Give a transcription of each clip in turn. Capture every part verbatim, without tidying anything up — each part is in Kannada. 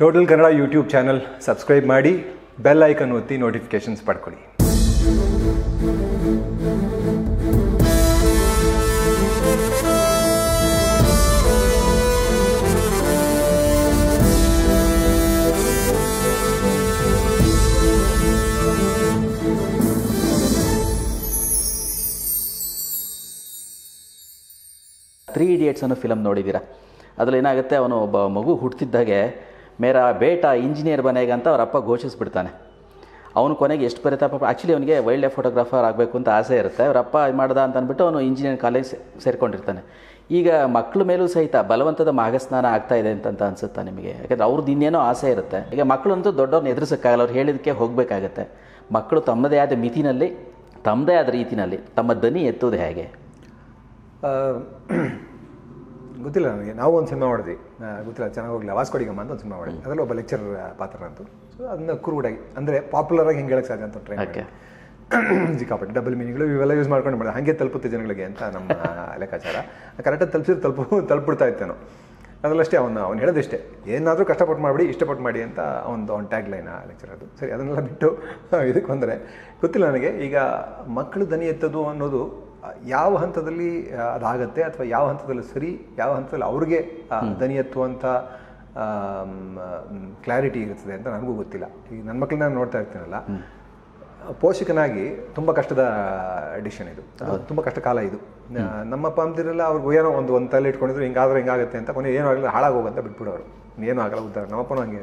Total Kannada YouTube channel subscribe ಮಾಡಿ bell icon ಒತ್ತಿ notifications ಪಡ್ಕೊಳ್ಳಿ. Three Idiots on a film ನೋಡಿದಿರಾ ಅದರಲ್ಲಿ ಏನಾಗುತ್ತೆ ಅವನು ಒಬ್ಬ ಮಗು ಹುಟ್ಟಿದಾಗೆ ಮೇರಾ ಬೇಟಾ ಇಂಜಿನಿಯರ್ ಬನೆಗೆ ಅಂತ ಅವರ ಅಪ್ಪ ಘೋಷಿಸಿಬಿಡ್ತಾನೆ ಅವನು ಕೊನೆಗೆ ಎಷ್ಟು ಪರಿತಾಪ ಆಕ್ಚುಲಿ ಅವನಿಗೆ ವೈಲ್ಡ್ ಲೈಫ್ ಫೋಟೋಗ್ರಾಫರ್ ಆಗಬೇಕು ಅಂತ ಆಸೆ ಇರುತ್ತೆ ಅವರ ಅಪ್ಪ ಮಾಡ್ದ ಅಂತ ಅನ್ಬಿಟ್ಟು ಅವನು ಇಂಜಿನಿಯರ್ ಕಾಲೇಜ್ ಸೇರ್ಕೊಂಡಿರ್ತಾನೆ ಈಗ ಮಕ್ಕಳು ಮೇಲೂ ಸಹಿತ ಬಲವಂತದ ಮಾಗಸ್ನಾನ ಆಗ್ತಾ ಇದೆ ಅಂತ ಅನ್ಸುತ್ತಾ ನಿಮಗೆ ಯಾಕಂದ್ರೆ ಅವರದು ಇನ್ನೇನೋ ಆಸೆ ಇರುತ್ತೆ ಈಗ ಮಕ್ಕಳಂತೂ ದೊಡ್ಡವರನ್ನ ಎದುರಿಸಕಾಗಲ್ಲ ಅವರು ಹೇಳಿದಕ್ಕೆ ಹೋಗಬೇಕಾಗುತ್ತೆ ಮಕ್ಕಳು ತಮ್ಮದೇ ಆದ ಮಿತಿನಲ್ಲಿ ತಮ್ಮದೇ ಆದ ರೀತಿನಲ್ಲಿ ತಮ್ಮ ದನಿ ಎತ್ತುವುದು ಹೇಗೆ ಗೊತ್ತಿಲ್ಲ ನನಗೆ ನಾವು ಒಂದು ಸಿನಿಮಾ ಮಾಡಿದ್ವಿ ಗೊತ್ತಿಲ್ಲ ಚೆನ್ನಾಗಿ ಹೋಗಲಿಲ್ಲ ವಾಸ್ಕೋಡಿಗಮ್ಮ ಅಂತ ಒಂದು ಸಿನಿಮಾ ಮಾಡಿದ್ವಿ ಅದರಲ್ಲಿ ಒಬ್ಬ ಲೆಕ್ಚರ್ ಪಾತ್ರ ಅಂತೂ ಸೊ ಅದನ್ನ ಕುರುಗುಡಾಗಿ ಅಂದರೆ ಪಾಪ್ಯುಲರ್ ಆಗಿ ಹೆಂಗೆ ಹೇಳಕ್ಕೆ ಸಾಧ್ಯ ಅಂತ ಟ್ರೈ ಮಾಡಿ ಸಿಕ್ಕಾಪಟ್ಟೆ ಡಬಲ್ ಮೀನಿಂಗ್ಗಳು ಇವೆಲ್ಲ ಯೂಸ್ ಮಾಡ್ಕೊಂಡು ಮಾಡಿ ಹಾಗೆ ತಲುಪುತ್ತೆ ಜನಗಳಿಗೆ ಅಂತ ನಮ್ಮ ಲೆಕ್ಕಾಚಾರ ಕರೆಕ್ಟಾಗಿ ತಲುಪಿಸಿದ್ರೆ ತಲುಪು ತಲುಪಿಡ್ತಾ ಇತ್ತೇನೋ ಅದರಲ್ಲಷ್ಟೇ ಅವನು ಅವ್ನು ಹೇಳೋದಷ್ಟೇ ಏನಾದರೂ ಕಷ್ಟಪಟ್ಟು ಮಾಡಿಬಿಡಿ ಇಷ್ಟಪಟ್ಟು ಮಾಡಿ ಅಂತ ಒಂದು ಅವ್ನು ಟ್ಯಾಗ್ ಲೈನ್ ಆ ಲೆಕ್ಚರ್ ಅದು ಸರಿ ಅದನ್ನೆಲ್ಲ ಬಿಟ್ಟು ಇದಕ್ಕೆ ಬಂದರೆ ಗೊತ್ತಿಲ್ಲ ನನಗೆ ಈಗ ಮಕ್ಕಳು ದನಿ ಎತ್ತೋದು ಅನ್ನೋದು ಯಾವ ಹಂತದಲ್ಲಿ ಅದಾಗತ್ತೆ ಅಥವಾ ಯಾವ ಹಂತದಲ್ಲಿ ಸರಿ ಯಾವ ಹಂತದಲ್ಲಿ ಅವ್ರಿಗೆ ದನಿ ಎತ್ತುವಂಥ ಕ್ಲಾರಿಟಿ ಇರ್ತದೆ ಅಂತ ನನಗೂ ಗೊತ್ತಿಲ್ಲ ಈಗ ನನ್ನ ಮಕ್ಕಳನ್ನ ನಾನು ನೋಡ್ತಾ ಇರ್ತೀನಲ್ಲ ಪೋಷಕನಾಗಿ ತುಂಬ ಕಷ್ಟದ ಡಿಸಿಷನ್ ಇದು ತುಂಬ ಕಷ್ಟ ಕಾಲ ಇದು ನಮ್ಮಪ್ಪ ಅಂತಿರಲ್ಲ ಅವ್ರಿಗೆ ಏನೋ ಒಂದು ಒಂದು ತಲೆ ಇಟ್ಕೊಂಡಿದ್ರು ಹಿಂಗಾದ್ರೆ ಹಿಂಗಾಗುತ್ತೆ ಅಂತ ಕೊನೆ ಏನೂ ಆಗಲ್ಲ ಹಾಳಾಗೋಗಂತ ಬಿಟ್ಬಿಡೋರು ಏನೂ ಆಗಲ್ಲ ಉದ್ದಾರ ನಮ್ಮಪ್ಪನೂ ಹಂಗೆ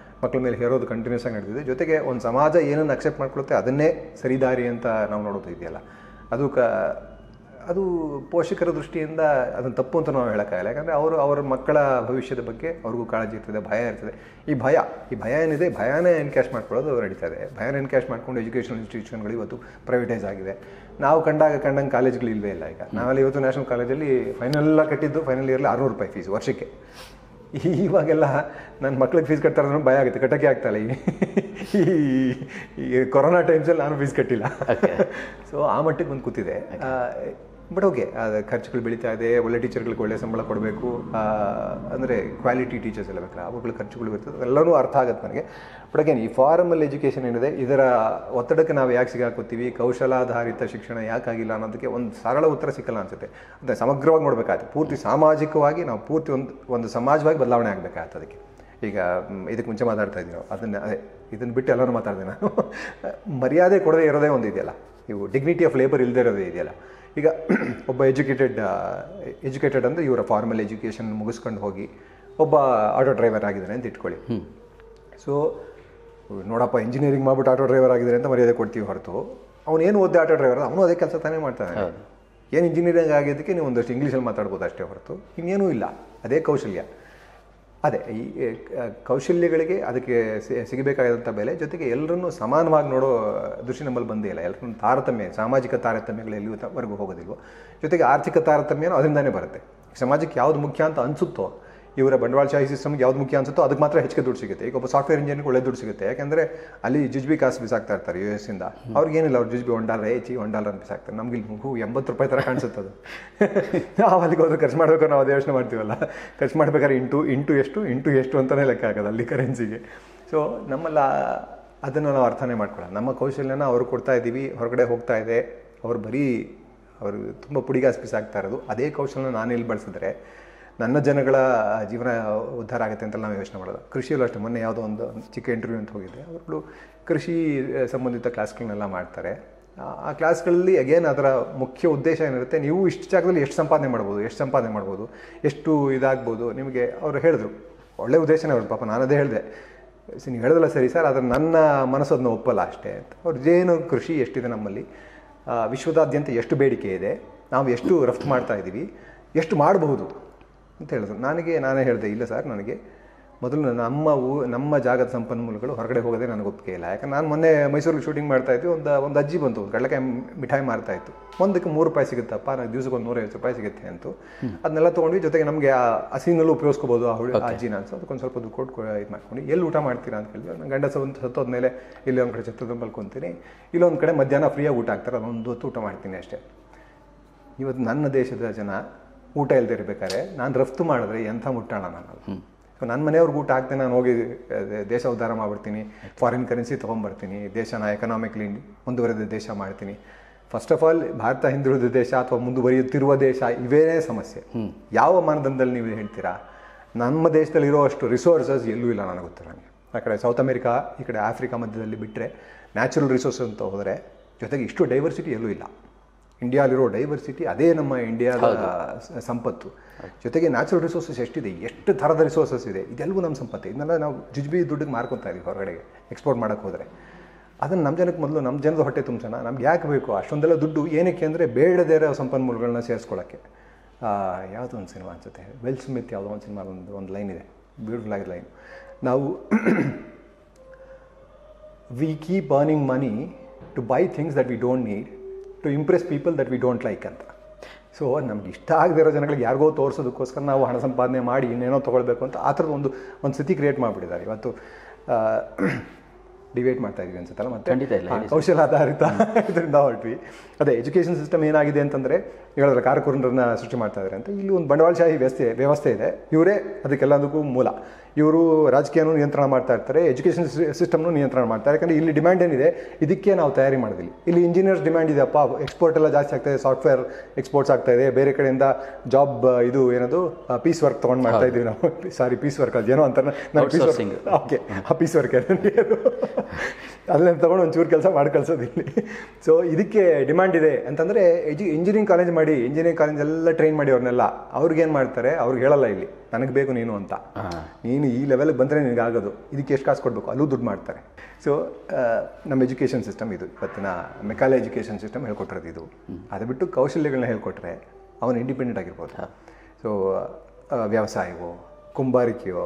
ಮಕ್ಕಳ ಮೇಲೆ ಹೇರೋದು ಕಂಟಿನ್ಯೂಸ್ ಆಗಿ ನಡೆದಿದೆ ಜೊತೆಗೆ ಒಂದು ಸಮಾಜ ಏನನ್ನು ಅಕ್ಸೆಪ್ಟ್ ಮಾಡ್ಕೊಳುತ್ತೆ ಅದನ್ನೇ ಸರಿದಾರಿ ಅಂತ ನಾವು ನೋಡೋದಿದೆಯಲ್ಲ ಅದು ಕ ಅದು ಪೋಷಕರ ದೃಷ್ಟಿಯಿಂದ ಅದನ್ನು ತಪ್ಪು ಅಂತ ನಾವು ಹೇಳೋಕ್ಕಾಗಲ್ಲ ಯಾಕಂದರೆ ಅವರು ಅವರ ಮಕ್ಕಳ ಭವಿಷ್ಯದ ಬಗ್ಗೆ ಅವ್ರಿಗೂ ಕಾಳಜಿ ಇರ್ತದೆ ಭಯ ಇರ್ತದೆ ಈ ಭಯ ಈ ಭಯ ಏನಿದೆ ಭಯನೇ ಎನ್ಕ್ಯಾಶ್ ಮಾಡ್ಕೊಳ್ಳೋದು ನಡೀತಾ ಇದೆ ಭಯನ ಎನ್ಕ್ಯಾಶ್ ಮಾಡ್ಕೊಂಡು ಎಜುಕೇಷನ್ ಇನ್ಸ್ಟಿಟ್ಯೂಷನ್ಗಳು ಇವತ್ತು ಪ್ರೈವೇಟೈಸ್ ಆಗಿದೆ ನಾವು ಕಂಡಾಗ ಕಂಡಂಗೆ ಕಾಲೇಜ್ಗಳು ಇಲ್ಲವೇ ಇಲ್ಲ ಈಗ ನಾವಲ್ಲಿ ಇವತ್ತು ನ್ಯಾಷನಲ್ ಕಾಲೇಜಲ್ಲಿ ಫೈನಲ್ ಕಟ್ಟಿದ್ದು ಫೈನಲ್ ಇಯರ್ಲಿ ಆರುನೂರು ರೂಪಾಯಿ ಫೀಸ್ ವರ್ಷಕ್ಕೆ ಇವಾಗೆಲ್ಲ ನನ್ನ ಮಕ್ಳಿಗೆ ಫೀಸ್ ಕಟ್ತಾ ಇರೋದ್ರೂ ಭಯ ಆಗುತ್ತೆ ಕಟ್ಟೋಕ್ಕೆ ಆಗ್ತಾಯಿಲ್ಲ ಈ ಕೊರೋನಾ ಟೈಮ್ಸಲ್ಲಿ ನಾನು ಫೀಸ್ ಕಟ್ಟಿಲ್ಲ ಸೊ ಆ ಮಟ್ಟಿಗೆ ಬಂದು ಕೂತಿದೆ ಬಟ್ ಓಕೆ ಅದು ಖರ್ಚುಗಳು ಬೆಳೀತಾ ಇದೆ ಒಳ್ಳೆ ಟೀಚರ್ಗಳಿಗೆ ಒಳ್ಳೆ ಸಂಬಳ ಕೊಡಬೇಕು ಅಂದರೆ ಕ್ವಾಲಿಟಿ ಟೀಚರ್ಸ್ ಎಲ್ಲ ಬೇಕಲ್ಲ ಅವ್ರಗಳ ಖರ್ಚುಗಳು ಇರ್ತದೆ ಎಲ್ಲನೂ ಅರ್ಥ ಆಗುತ್ತೆ ನನಗೆ ಬಟ್ ಅಗೇನ್ ಈ ಫಾರ್ಮಲ್ ಎಜುಕೇಷನ್ ಏನಿದೆ ಇದರ ಒತ್ತಡಕ್ಕೆ ನಾವು ಯಾಕೆ ಸಿಗಾಕೋತೀವಿ ಕೌಶಲಾಧಾರಿತ ಶಿಕ್ಷಣ ಯಾಕಾಗಿಲ್ಲ ಅನ್ನೋದಕ್ಕೆ ಒಂದು ಸರಳ ಉತ್ತರ ಸಿಕ್ಕಲ್ಲ ಅನಿಸುತ್ತೆ ಅಂದರೆ ಸಮಗ್ರವಾಗಿ ನೋಡಬೇಕಾಗುತ್ತೆ ಪೂರ್ತಿ ಸಾಮಾಜಿಕವಾಗಿ ನಾವು ಪೂರ್ತಿ ಒಂದು ಒಂದು ಸಮಾಜವಾಗಿ ಬದಲಾವಣೆ ಆಗಬೇಕಾಗುತ್ತೆ ಅದಕ್ಕೆ ಈಗ ಇದಕ್ಕೆ ಮುಂಚೆ ಮಾತಾಡ್ತಾ ಇದ್ದೀವಿ ನಾವು ಅದನ್ನು ಅದೇ ಇದನ್ನು ಬಿಟ್ಟು ಎಲ್ಲರೂ ಮಾತಾಡಿದೆ ನಾನು ಮರ್ಯಾದೆ ಕೊಡದೇ ಇರೋದೇ ಒಂದು ಇದೆಯಲ್ಲ ಇವು ಡಿಗ್ನಿಟಿ ಆಫ್ ಲೇಬರ್ ಇಲ್ಲದೇ ಇರೋದೇ ಇದೆಯಲ್ಲ ಈಗ ಒಬ್ಬ ಎಜುಕೇಟೆಡ್ ಎಜುಕೇಟೆಡ್ ಅಂದರೆ ಇವರ ಫಾರ್ಮಲ್ ಎಜುಕೇಷನ್ ಮುಗಿಸ್ಕೊಂಡು ಹೋಗಿ ಒಬ್ಬ ಆಟೋ ಡ್ರೈವರ್ ಆಗಿದ್ದಾನೆ ಅಂತ ಇಟ್ಕೊಳ್ಳಿ ಸೊ ನೋಡಪ್ಪ ಇಂಜಿನಿಯರಿಂಗ್ ಮಾಡ್ಬಿಟ್ಟು ಆಟೋ ಡ್ರೈವರ್ ಆಗಿದ್ದಾನೆ ಅಂತ ಮರ್ಯಾದೆ ಕೊಡ್ತೀವಿ ಹೊರತು ಅವನು ಏನು ಓದ್ದೆ ಆಟೋ ಡ್ರೈವರ್ ಅವನು ಅದೇ ಕೆಲಸ ತಾನೇ ಮಾಡ್ತಾನೆ ಏನು ಇಂಜಿನಿಯರಿಂಗ್ ಆಗಿದ್ದಕ್ಕೆ ನೀವು ಒಂದಷ್ಟು ಇಂಗ್ಲೀಷಲ್ಲಿ ಮಾತಾಡ್ಬೋದು ಅಷ್ಟೇ ಹೊರತು ಇನ್ನೇನೂ ಇಲ್ಲ ಅದೇ ಕೌಶಲ್ಯ ಅದೇ ಈ ಕೌಶಲ್ಯಗಳಿಗೆ ಅದಕ್ಕೆ ಸಿಗಬೇಕಾದಂಥ ಬೆಲೆ ಜೊತೆಗೆ ಎಲ್ಲರನ್ನೂ ಸಮಾನವಾಗಿ ನೋಡೋ ದೃಷ್ಟಿ ನಮ್ಮಲ್ಲಿ ಬಂದೇ ಇಲ್ಲ ಎಲ್ಲರನ್ನೂ ತಾರತಮ್ಯ ಸಾಮಾಜಿಕ ತಾರತಮ್ಯಗಳು ಎಲ್ಲಿವರೆಗೂ ಹೋಗೋದಿಲ್ವೋ ಜೊತೆಗೆ ಆರ್ಥಿಕ ತಾರತಮ್ಯನೂ ಅದರಿಂದಾನೇ ಬರುತ್ತೆ ಸಮಾಜಕ್ಕೆ ಯಾವ್ದು ಮುಖ್ಯ ಅಂತ ಅನಿಸುತ್ತೋ ಇವರ ಬಂಡವಾಳಶಾಹಿ ಸಿಸ್ಟಮ್ಗೆ ಯಾವ್ದು ಮುಖ್ಯ ಅನಿಸುತ್ತೋ ಅದಕ್ಕೆ ಮಾತ್ರ ಹೆಚ್ಚಿಗೆ ದುಡ್ಡು ಸಿಗುತ್ತೆ ಈಗ ಒಬ್ಬ ಸಾಫ್ಟ್ವೇರ್ ಇಂಜಿನಿಯರ್ಗೆ ಒಳ್ಳೆ ದುಡ್ಡು ಸಿಗುತ್ತೆ ಯಾಕೆಂದರೆ ಅಲ್ಲಿ ಜುಜ್ಬಿ ಕಾಸು ಬಿಸಾಕ್ತಾ ಇರ್ತಾರೆ ಯು ಎಸ್ ಇಂದ ಅವ್ರಿಗೇನಿಲ್ಲ ಅವ್ರು ಜುಜ್ಬಿ ಒನ್ ಡಾಲರ್ ಹೆಚ್ಚಿ ಒನ್ ಡಾಲರ್ ಅಂತ ಬಿಸಾಕ್ತಾರೆ ನಮ್ಗೆ ಇಲ್ಲಿ ಮುಗು ಎಂಬತ್ತು ರೂಪಾಯಿ ಥರ ಕಾಣಿಸುತ್ತೆ ಅದು ನಾವು ಅಲ್ಲಿಗೆ ಹೋದ್ರೆ ಖರ್ಚು ಮಾಡಬೇಕು ನಾವು ಅದು ಯೋಚನೆ ಮಾಡ್ತೀವಲ್ಲ ಖರ್ಚು ಮಾಡ್ಬೇಕಾದ್ರೆ ಇಂಟು ಇಂಟು ಎಷ್ಟು ಇಂಟು ಎಷ್ಟು ಅಂತಲೇ ಲೆಕ್ಕ ಆಗೋದು ಅಲ್ಲಿ ಕರೆನ್ಸಿಗೆ ಸೊ ನಮ್ಮಲ್ಲಿ ಅದನ್ನು ನಾವು ಅರ್ಥನೇ ಮಾಡ್ಕೊಳ್ಳೋಣ ನಮ್ಮ ಕೌಶಲ್ಯನ ಅವ್ರು ಕೊಡ್ತಾ ಇದ್ದೀವಿ ಹೊರಗಡೆ ಹೋಗ್ತಾ ಇದೆ ಅವ್ರು ಬರೀ ಅವರು ತುಂಬ ಪುಡಿಗಾಸು ಬಿಸಾಕ್ತಾ ಇರೋದು ಅದೇ ಕೌಶಲ್ಯನ ನಾನೆಲ್ಲಿ ಬಳಸಿದ್ರೆ ನನ್ನ ಜನಗಳ ಜೀವನ ಉದ್ಧಾರ ಆಗುತ್ತೆ ಅಂತ ನಾವು ಯೋಚನೆ ಮಾಡೋದು ಕೃಷಿಯಲ್ಲೂ ಅಷ್ಟೇ ಮೊನ್ನೆ ಯಾವುದೋ ಒಂದು ಚಿಕ್ಕ ಇಂಟರ್ವ್ಯೂ ಅಂತ ಹೋಗಿದ್ದೆ ಅವರುಗಳು ಕೃಷಿ ಸಂಬಂಧಿತ ಕ್ಲಾಸ್ಗಳನ್ನೆಲ್ಲ ಮಾಡ್ತಾರೆ ಆ ಕ್ಲಾಸ್ಗಳಲ್ಲಿ ಅಗೇನ್ ಅದರ ಮುಖ್ಯ ಉದ್ದೇಶ ಏನಿರುತ್ತೆ ನೀವು ಇಷ್ಟು ಜಾಗದಲ್ಲಿ ಎಷ್ಟು ಸಂಪಾದನೆ ಮಾಡ್ಬೋದು ಎಷ್ಟು ಸಂಪಾದನೆ ಮಾಡ್ಬೋದು ಎಷ್ಟು ಇದಾಗ್ಬೋದು ನಿಮಗೆ ಅವರು ಹೇಳಿದ್ರು ಒಳ್ಳೆ ಉದ್ದೇಶನೇ ಅವರು ಪಾಪ ನಾನು ಅದೇ ಹೇಳಿದೆ ನೀವು ಹೇಳಿದಲ್ಲ ಸರಿ ಸರ್ ಆದರೆ ನನ್ನ ಮನಸ್ಸು ಅದನ್ನ ಒಪ್ಪಲ್ಲ ಅಷ್ಟೇ ಅಂತ ಅವ್ರು ಏನು ಕೃಷಿ ಎಷ್ಟಿದೆ ನಮ್ಮಲ್ಲಿ ವಿಶ್ವದಾದ್ಯಂತ ಎಷ್ಟು ಬೇಡಿಕೆ ಇದೆ ನಾವು ಎಷ್ಟು ರಫ್ತು ಮಾಡ್ತಾ ಇದ್ದೀವಿ ಎಷ್ಟು ಮಾಡಬಹುದು ಅಂತ ಹೇಳಿದ್ರು ನನಗೆ ನಾನೇ ಹೇಳಿದೆ ಇಲ್ಲ ಸರ್ ನನಗೆ ಮೊದಲು ನಮ್ಮ ನಮ್ಮ ಜಾಗದ ಸಂಪನ್ಮೂಲಗಳು ಹೊರಗಡೆ ಹೋಗೋದೇ ನನಗೆ ಒಪ್ಪಿಗೆ ಇಲ್ಲ. ಯಾಕಂದ್ರೆ ನಾನು ಮೊನ್ನೆ ಮೈಸೂರಲ್ಲಿ ಶೂಟಿಂಗ್ ಮಾಡ್ತಾ ಇದ್ವಿ, ಒಂದು ಒಂದು ಅಜ್ಜಿ ಬಂತು ಕಡಲೆಕಾಯಿ ಮಿಠಾಯಿ ಮಾರ್ತಾ ಇತ್ತು. ಒಂದಕ್ಕೆ ಮೂರು ರೂಪಾಯಿ ಸಿಗುತ್ತಪ್ಪ, ನನಗೆ ದಿವಸಕ್ಕೆ ಒಂದು ನೂರೈವತ್ತು ರೂಪಾಯಿ ಸಿಗುತ್ತೆ ಅಂತ ಅದನ್ನೆಲ್ಲ ತೊಗೊಂಡ್ವಿ. ಜೊತೆಗೆ ನಮಗೆ ಆ ಹಸಿನಲ್ಲೂ ಉಪಯೋಗಿಸ್ಕೋಬೋದು ಆ ಹುಳಿ ಅಜ್ಜಿನ ಅನ್ಸು. ಅದಕ್ಕೊಂದು ಸ್ವಲ್ಪ ದುಡ್ಡು ಕೊಟ್ಟು ಇದು ಮಾಡ್ಕೊಂಡು ಎಲ್ಲಿ ಊಟ ಮಾಡ್ತೀರಾ ಅಂತ ಕೇಳಿದ್ವಿ. ನನ್ನ ಗಂಡ ಒಂದು ಸತ್ತೋದ್ಮೇಲೆ ಇಲ್ಲಿ ಒಂದು ಕಡೆ ಚಿತ್ರದುರ್ಗದಲ್ಲಿ ಕುಂತೀನಿ, ಇಲ್ಲೊಂದು ಕಡೆ ಮಧ್ಯಾಹ್ನ ಫ್ರೀಯಾಗಿ ಊಟ ಆಗ್ತಾರೆ, ಅದೊಂದು ಹೊತ್ತು ಊಟ ಮಾಡ್ತೀನಿ ಅಷ್ಟೇ. ಇವತ್ತು ನನ್ನ ದೇಶದ ಜನ ಊಟ ಇಲ್ಲದೆ ಇರಬೇಕಾದ್ರೆ ನಾನು ರಫ್ತು ಮಾಡಿದ್ರೆ ಎಂಥ ಮುಟ್ಟಾಣ ನಾನು. ನನ್ನ ಮನೆಯವ್ರಿಗೆ ಊಟ ಹಾಕ್ತೇನೆ, ನಾನು ಹೋಗಿ ದೇಶ ಉದ್ಧಾರ ಮಾಡ್ಬಿಡ್ತೀನಿ, ಫಾರಿನ್ ಕರೆನ್ಸಿ ತೊಗೊಂಡ್ಬರ್ತೀನಿ, ದೇಶನ ಎಕನಾಮಿಕ್ಲಿ ಮುಂದುವರೆದ ದೇಶ ಮಾಡ್ತೀನಿ. ಫಸ್ಟ್ ಆಫ್ ಆಲ್ ಭಾರತ ಹಿಂದುಳಿದ ದೇಶ ಅಥವಾ ಮುಂದುವರಿಯುತ್ತಿರುವ ದೇಶ, ಇವೇ ಸಮಸ್ಯೆ. ಯಾವ ಮಾನದಂಡದಲ್ಲಿ ನೀವು ಹೇಳ್ತೀರಾ? ನಮ್ಮ ದೇಶದಲ್ಲಿ ಇರೋವಷ್ಟು ರಿಸೋರ್ಸಸ್ ಎಲ್ಲೂ ಇಲ್ಲ ನನಗೆ ಗೊತ್ತಿಲ್ಲ. ನನಗೆ ಆ ಕಡೆ ಸೌತ್ ಅಮೆರಿಕಾ, ಈ ಕಡೆ ಆಫ್ರಿಕಾ ಮಧ್ಯದಲ್ಲಿ ಬಿಟ್ಟರೆ ನ್ಯಾಚುರಲ್ ರಿಸೋರ್ಸಸ್ ಅಂತ ಹೋದರೆ ಜೊತೆಗೆ ಇಷ್ಟು ಡೈವರ್ಸಿಟಿ ಎಲ್ಲೂ ಇಲ್ಲ. ಇಂಡಿಯಾಲಿರೋ ಡೈವರ್ಸಿಟಿ ಅದೇ ನಮ್ಮ ಇಂಡಿಯಾದ ಸಂಪತ್ತು. ಜೊತೆಗೆ ನ್ಯಾಚುರಲ್ ರಿಸೋರ್ಸಸ್ ಎಷ್ಟಿದೆ, ಎಷ್ಟು ಥರದ ರಿಸೋರ್ಸಸ್ ಇದೆ, ಇದೆಲ್ಲವೂ ನಮ್ಮ ಸಂಪತ್ತು. ಇದನ್ನೆಲ್ಲ ನಾವು ಜುಜ್ಬಿ ದುಡ್ಡಿಗೆ ಮಾರ್ಕೊತಾ ಇದೀವಿ ಹೊರಗಡೆಗೆ ಎಕ್ಸ್ಪೋರ್ಟ್ ಮಾಡೋಕ್ಕೆ ಹೋದರೆ. ಅದನ್ನು ನಮ್ಮ ಜನಕ್ಕೆ ಮೊದಲು ನಮ್ಮ ಜನದ ಹೊಟ್ಟೆ ತುಂಬಿಸೋಣ. ನಮ್ಗೆ ಯಾಕೆ ಬೇಕು ಅಷ್ಟೊಂದೆಲ್ಲ ದುಡ್ಡು? ಏನಕ್ಕೆ ಅಂದರೆ ಬೇಡದೇ ಇರೋ ಸಂಪನ್ಮೂಲಗಳನ್ನ ಸೇರಿಸ್ಕೊಳ್ಳೋಕ್ಕೆ. ಯಾವುದೋ ಒಂದು ಸಿನಿಮಾ ಅನ್ಸುತ್ತೆ, ವಿಲ್ ಸ್ಮಿತ್ ಯಾವುದೋ ಒಂದು ಸಿನಿಮಾ ಒಂದು ಒಂದು ಲೈನ್ ಇದೆ, ಬ್ಯೂಟಿಫುಲ್ ಆಗಿ ಲೈನ್. ನಾವು we keep earning money to buy things that we don't need to impress people that we don't like ಅಂತ. ಸೊ ನಮ್ಗೆ ಇಷ್ಟ ಆಗದಿರೋ ಜನಗಳಿಗೆ ಯಾರಿಗೋ ತೋರಿಸೋದಕ್ಕೋಸ್ಕರ ನಾವು ಹಣ ಸಂಪಾದನೆ ಮಾಡಿ ಇನ್ನೇನೋ ತೊಗೊಳ್ಬೇಕು ಅಂತ ಆ ಥರದ ಒಂದು ಒಂದು ಸ್ಥಿತಿ ಕ್ರಿಯೇಟ್ ಮಾಡಿಬಿಟ್ಟಿದ್ದಾರೆ. ಇವತ್ತು ಡಿಬೇಟ್ ಮಾಡ್ತಾ ಇದ್ವಿ ಅನ್ಸುತ್ತಲ್ಲ, ಮತ್ತೆ ಖಂಡಿತ ಇಲ್ಲ ಕೌಶಲ ಆಧಾರಿತ ಇದರಿಂದ ಹೊರಟ್ವಿ. ಅದೇ ಎಜುಕೇಷನ್ ಸಿಸ್ಟಮ್ ಏನಾಗಿದೆ ಅಂತಂದರೆ ಹೇಳಿದ್ರೆ ಕಾರ್ಕುರನ್ನ ಸೃಷ್ಟಿ ಮಾಡ್ತಾ ಇದ್ದಾರೆ ಅಂತ. ಇಲ್ಲಿ ಒಂದು ಬಂಡವಾಳಶಾಹಿ ವ್ಯವಸ್ಥೆ ವ್ಯವಸ್ಥೆ ಇದೆ, ಇವರೇ ಅದಕ್ಕೆಲ್ಲದಕ್ಕೂ ಮೂಲ. ಇವರು ರಾಜಕೀಯನೂ ನಿಯಂತ್ರಣ ಮಾಡ್ತಾ ಇರ್ತಾರೆ, ಎಜುಕೇಷನ್ ಸಿಸ್ಟಮ್ನು ನಿಯಂತ್ರಣ ಮಾಡ್ತಾರೆ. ಯಾಕಂದರೆ ಇಲ್ಲಿ ಡಿಮ್ಯಾಂಡ್ ಏನಿದೆ ಇದಕ್ಕೆ ನಾವು ತಯಾರಿ ಮಾಡೋದಿಲ್ಲ. ಇಲ್ಲಿ ಇಂಜಿನಿಯರ್ಸ್ ಡಿಮ್ಯಾಂಡ್ ಇದೆಯಪ್ಪ, ಎಕ್ಸ್ಪೋರ್ಟ್ ಎಲ್ಲ ಜಾಸ್ತಿ ಆಗ್ತಾಯಿದೆ, ಸಾಫ್ಟ್ವೇರ್ ಎಕ್ಸ್ಪೋರ್ಟ್ಸ್ ಆಗ್ತಾಯಿದೆ, ಬೇರೆ ಕಡೆಯಿಂದ ಜಾಬ್ ಇದು ಏನದು ಪೀಸ್ ವರ್ಕ್ ತೊಗೊಂಡು ಮಾಡ್ತಾ ಇದ್ದೀವಿ ನಾವು. ಸಾರಿ, ಪೀಸ್ ವರ್ಕ್ ಅದು ಏನೋ ಅಂತಾರೆ, ನಾವು ಪೀಸ್ ವರ್ಕಿಂಗ್. ಓಕೆ, ಆ ಪೀಸ್ ವರ್ಕ್ ಅದನ್ನ ತೊಗೊಂಡು ಒಂಚೂರು ಕೆಲಸ ಮಾಡಿ ಕಳ್ಸೋದಿಲ್ಲ. ಸೊ ಇದಕ್ಕೆ ಡಿಮ್ಯಾಂಡ್ ಇದೆ ಅಂತಂದರೆ ಎಜು ಇಂಜಿನಿಯರಿಂಗ್ ಕಾಲೇಜ್ ಮಾಡಿ, ಇಂಜಿನಿಯರಿಂಗ್ ಕಾಲೇಜೆಲ್ಲ ಟ್ರೈನ್ ಮಾಡಿ ಅವ್ರನ್ನೆಲ್ಲ. ಅವ್ರಿಗೇನು ಮಾಡ್ತಾರೆ, ಅವ್ರಿಗೆ ಹೇಳಲ್ಲ ಇಲ್ಲಿ ನನಗೆ ಬೇಕು ನೀನು ಅಂತ, ನೀನು ಈ ಲೆವೆಲ್ಗೆ ಬಂದರೆ ನಿನಗೆ ಆಗೋದು, ಇದಕ್ಕೆ ಎಷ್ಟು ಕಾಸು ಕೊಡಬೇಕು, ಅಲ್ಲೂ ದುಡ್ಡು ಮಾಡ್ತಾರೆ. ಸೊ ನಮ್ಮ ಎಜುಕೇಷನ್ ಸಿಸ್ಟಮ್ ಇದು ಇವತ್ತಿನ ಮೆಕಾಲೆ ಎಜುಕೇಷನ್ ಸಿಸ್ಟಮ್ ಹೇಳ್ಕೊಟ್ರದ್ದು ಇದು. ಅದು ಬಿಟ್ಟು ಕೌಶಲ್ಯಗಳನ್ನ ಹೇಳ್ಕೊಟ್ರೆ ಅವನು ಇಂಡಿಪೆಂಡೆಂಟ್ ಆಗಿರ್ಬೋದು. ಸೊ ವ್ಯವಸಾಯವೋ, ಕುಂಬಾರಿಕೆಯೋ,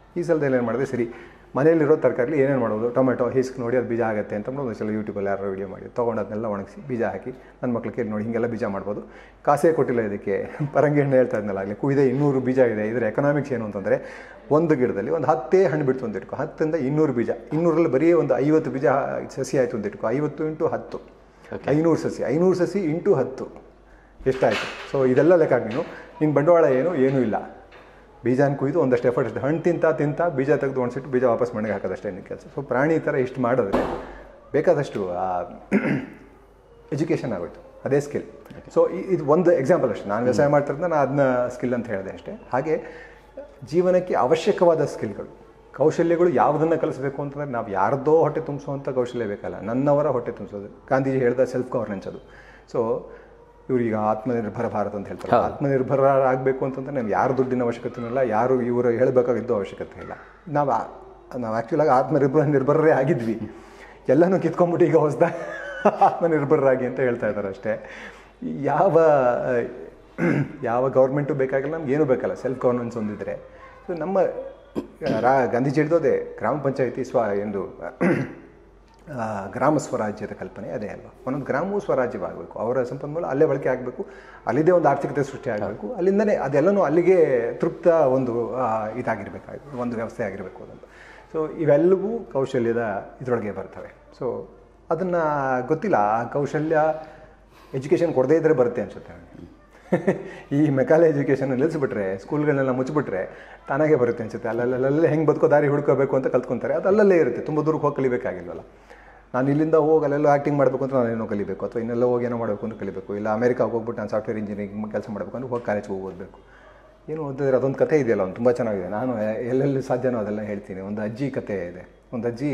ಈ ಸಲದಲ್ಲಿ ಏನು ಮಾಡಿದೆ, ಸರಿ ಮನೆಯಲ್ಲಿರೋ ತರಕಾರಿ ಏನೇನು ಮಾಡೋದು, ಟೊಮೆಟೊ ಹಿಸ್ಕ್ ನೋಡಿ ಅದು ಬೀಜ ಆಗುತ್ತೆ ಅಂತ ಒಂದು ಸಲ ಯೂಟ್ಯೂಬಲ್ಲಿ ಯಾರೋ ವೀಡಿಯೋ ಮಾಡಿ ತೊಗೊಂಡು ಅದನ್ನೆಲ್ಲ ಒಣಗಿಸಿ ಬೀಜ ಹಾಕಿ ನನ್ನ ಮಕ್ಳು ಕೇಳಿ ನೋಡಿ ಹೀಗೆಲ್ಲ ಬೀಜ ಮಾಡ್ಬೋದು. ಕಾಸೇ ಕೊಟ್ಟಿಲ್ಲ ಇದಕ್ಕೆ. ಪರಂಗಿ ಹಣ್ಣು ಹೇಳ್ತಾ ಇದ್ನಲ್ಲ ಆಗಲಿ, ಕುಯ್ದೆ ಇನ್ನೂರು ಬೀಜ ಇದೆ. ಇದರ ಎಕನಾಮಿಕ್ಸ್ ಏನು ಅಂತಂದರೆ ಒಂದು ಗಿಡದಲ್ಲಿ ಒಂದು ಹತ್ತೇ ಹಣ್ಣು ಬಿಡ್ತು ಒಂದು ಇಟ್ಕೊ, ಹತ್ತರಿಂದ ಇನ್ನೂರು ಬೀಜ, ಇನ್ನೂರಲ್ಲಿ ಬರೀ ಒಂದು ಐವತ್ತು ಬೀಜ ಸಸಿ ಆಯಿತು ಒಂದು ಇಟ್ಕೊ, ಐವತ್ತು ಇಂಟು ಹತ್ತು ಐನೂರು ಸಸಿ, ಐನೂರು ಸಸಿ ಇಂಟು ಹತ್ತು ಎಷ್ಟಾಯಿತು. ಸೊ ಇದೆಲ್ಲ ಲೆಕ್ಕಾಗಿ ನೀನು ನಿಂಗೆ ಬಂಡವಾಳ ಏನು ಏನೂ ಇಲ್ಲ, ಬೀಜನ ಕುಯ್ದು ಒಂದಷ್ಟು ಎಫರ್ಟ್ ಇಷ್ಟು ಹಣ್ಣು ತಿಂತ ತಿಂತ ಬೀಜ ತೆಗೆದು ಒಣಸಿಟ್ಟು ಬೀಜ ವಾಪಸ್ ಮನೆಗೆ ಹಾಕೋದಷ್ಟೇ ನಿನ್ನ ಕೆಲಸ. ಸೊ ಪ್ರಾಣಿ ಥರ ಇಷ್ಟು ಮಾಡಿದ್ರೆ ಬೇಕಾದಷ್ಟು ಎಜುಕೇಷನ್ ಆಗೋಯಿತು, ಅದೇ ಸ್ಕಿಲ್. ಸೊ ಇದು ಒಂದು ಎಕ್ಸಾಂಪಲ್ ಅಷ್ಟೇ. ನಾನು ವ್ಯವಸಾಯ ಮಾಡ್ತಿರೋದು ನಾನು ಅದನ್ನ ಸ್ಕಿಲ್ ಅಂತ ಹೇಳಿದೆ ಅಷ್ಟೇ. ಹಾಗೆ ಜೀವನಕ್ಕೆ ಅವಶ್ಯಕವಾದ ಸ್ಕಿಲ್ಗಳು, ಕೌಶಲ್ಯಗಳು ಯಾವುದನ್ನು ಕಲಿಸಬೇಕು ಅಂತಂದರೆ ನಾವು ಯಾರ್ದೋ ಹೊಟ್ಟೆ ತುಂಬಿಸುವಂಥ ಕೌಶಲ್ಯ ಬೇಕಲ್ಲ, ನನ್ನವರ ಹೊಟ್ಟೆ ತುಂಬಿಸೋದು. ಗಾಂಧೀಜಿ ಹೇಳಿದ ಸೆಲ್ಫ್ ಗವರ್ನೆನ್ಸ್ ಅದು. ಸೊ ಇವ್ರೀಗ ಆತ್ಮನಿರ್ಭರ ಭಾರತ ಅಂತ ಹೇಳ್ತಾರೆ. ಆತ್ಮನಿರ್ಭರರಾಗಬೇಕು ಅಂತಂದರೆ ನಾವು ಯಾರು ದುಡ್ಡಿನ ಅವಶ್ಯಕತೆ ಇಲ್ಲ, ಯಾರು ಇವರು ಹೇಳಬೇಕಾಗಿದ್ದು ಅವಶ್ಯಕತೆ ಇಲ್ಲ. ನಾವು ನಾವು ಆ್ಯಕ್ಚುಲಾಗಿ ಆತ್ಮನಿರ್ಭರ ನಿರ್ಭರರೇ ಆಗಿದ್ವಿ, ಎಲ್ಲನೂ ಕಿತ್ಕೊಂಡ್ಬಿಟ್ಟು ಈಗ ಹೊಸದ ಆತ್ಮನಿರ್ಭರರಾಗಿ ಅಂತ ಹೇಳ್ತಾ ಇದ್ದಾರೆ ಅಷ್ಟೇ. ಯಾವ ಯಾವ ಗೌರ್ಮೆಂಟು ಬೇಕಾಗಿಲ್ಲ, ನಮಗೇನು ಬೇಕಲ್ಲ ಸೆಲ್ಫ್ ಗವರ್ನೆನ್ಸ್ ಹೊಂದಿದ್ರೆ. ಸೊ ನಮ್ಮ ರಾ ಗಾಂಧೀಜಿ ಹಿಡಿದೋದೆ ಗ್ರಾಮ ಪಂಚಾಯಿತಿ ಸ್ವ ಎಂದು ಗ್ರಾಮ ಸ್ವರಾಜ್ಯದ ಕಲ್ಪನೆ ಅದೇ ಅಲ್ವಾ. ಒಂದೊಂದು ಗ್ರಾಮವು ಸ್ವರಾಜ್ಯವಾಗಬೇಕು, ಅವರ ಸಂಪನ್ಮೂಲ ಅಲ್ಲೇ ಬಳಕೆ ಆಗಬೇಕು, ಅಲ್ಲಿದ್ದೇ ಒಂದು ಆರ್ಥಿಕತೆ ಸೃಷ್ಟಿ ಆಗಬೇಕು, ಅಲ್ಲಿಂದನೇ ಅದೆಲ್ಲನೂ ಅಲ್ಲಿಗೆ ತೃಪ್ತ ಒಂದು ಇದಾಗಿರಬೇಕಾಗಿ ಒಂದು ವ್ಯವಸ್ಥೆ ಆಗಿರಬೇಕು ಅಂತ. ಸೊ ಇವೆಲ್ಲವೂ ಕೌಶಲ್ಯದ ಇದರೊಳಗೆ ಬರ್ತವೆ. ಸೊ ಅದನ್ನು ಗೊತ್ತಿಲ್ಲ, ಆ ಕೌಶಲ್ಯ ಎಜುಕೇಷನ್ ಕೊಡದೇ ಇದ್ದರೆ ಬರುತ್ತೆ ಅನಿಸುತ್ತೆ ನನಗೆ. ಈ ಮೆಕಾಲೆ ಎಜುಕೇಷನ್ ನಿಲ್ಲಿಸ್ಬಿಟ್ರೆ, ಸ್ಕೂಲ್ಗಳನ್ನೆಲ್ಲ ಮುಚ್ಚಿಬಿಟ್ರೆ ತಾನಾಗೆ ಬರುತ್ತೆ ಅನಿಸುತ್ತೆ. ಅಲ್ಲಲ್ಲೇ ಹೆಂಗೆ ಬದುಕೋ ದಾರಿ ಹುಡ್ಕೋಬೇಕು ಅಂತ ಕಲ್ತ್ಕೊತಾರೆ, ಅದು ಅಲ್ಲಲ್ಲೇ ಇರುತ್ತೆ. ತುಂಬ ದೂರಕ್ಕೆ ಹೋಗಿ ಕಲಿಬೇಕಾಗಿಲ್ವಲ್ಲ. ನಾನು ಇಲ್ಲಿಂದ ಹೋಗಿ ಅಲ್ಲೆಲ್ಲೋ ಆ್ಯಕ್ಟಿಂಗ್ ಮಾಡಬೇಕು ಅಂತ ನಾನೇನೋ ಕಲಿಬೇಕು, ಅಥವಾ ಇನ್ನೆಲ್ಲೋ ಹೋಗಿ ಏನೋ ಮಾಡಬೇಕು ಅಂತ ಕಲಿಬೇಕು, ಇಲ್ಲ ಅಮೆರಿಕಾಗೆ ಹೋಗ್ಬಿಟ್ಟು ನಾನು ಸಾಫ್ಟ್ವೇರ್ ಇಂಜಿನಿಯರಿಂಗ್ ಕೆಲಸ ಮಾಡಬೇಕು ಅಂದರೆ ಹೋಗಿ ಕಾಲೇಜ್ಗೆ ಹೋಗಿ ಓದಬೇಕು. ಏನು ಓದಿದ್ರೆ ಅದೊಂದು ಕಥೆ ಇದೆಯಲ್ಲ, ಒಂದು ತುಂಬ ಚೆನ್ನಾಗಿದೆ. ನಾನು ಎಲ್ಲೆಲ್ಲಿ ಸಾಧ್ಯನೋ ಅದೆಲ್ಲ ಹೇಳ್ತೀನಿ. ಒಂದು ಅಜ್ಜಿ ಕಥೆ ಇದೆ. ಒಂದು ಅಜ್ಜಿ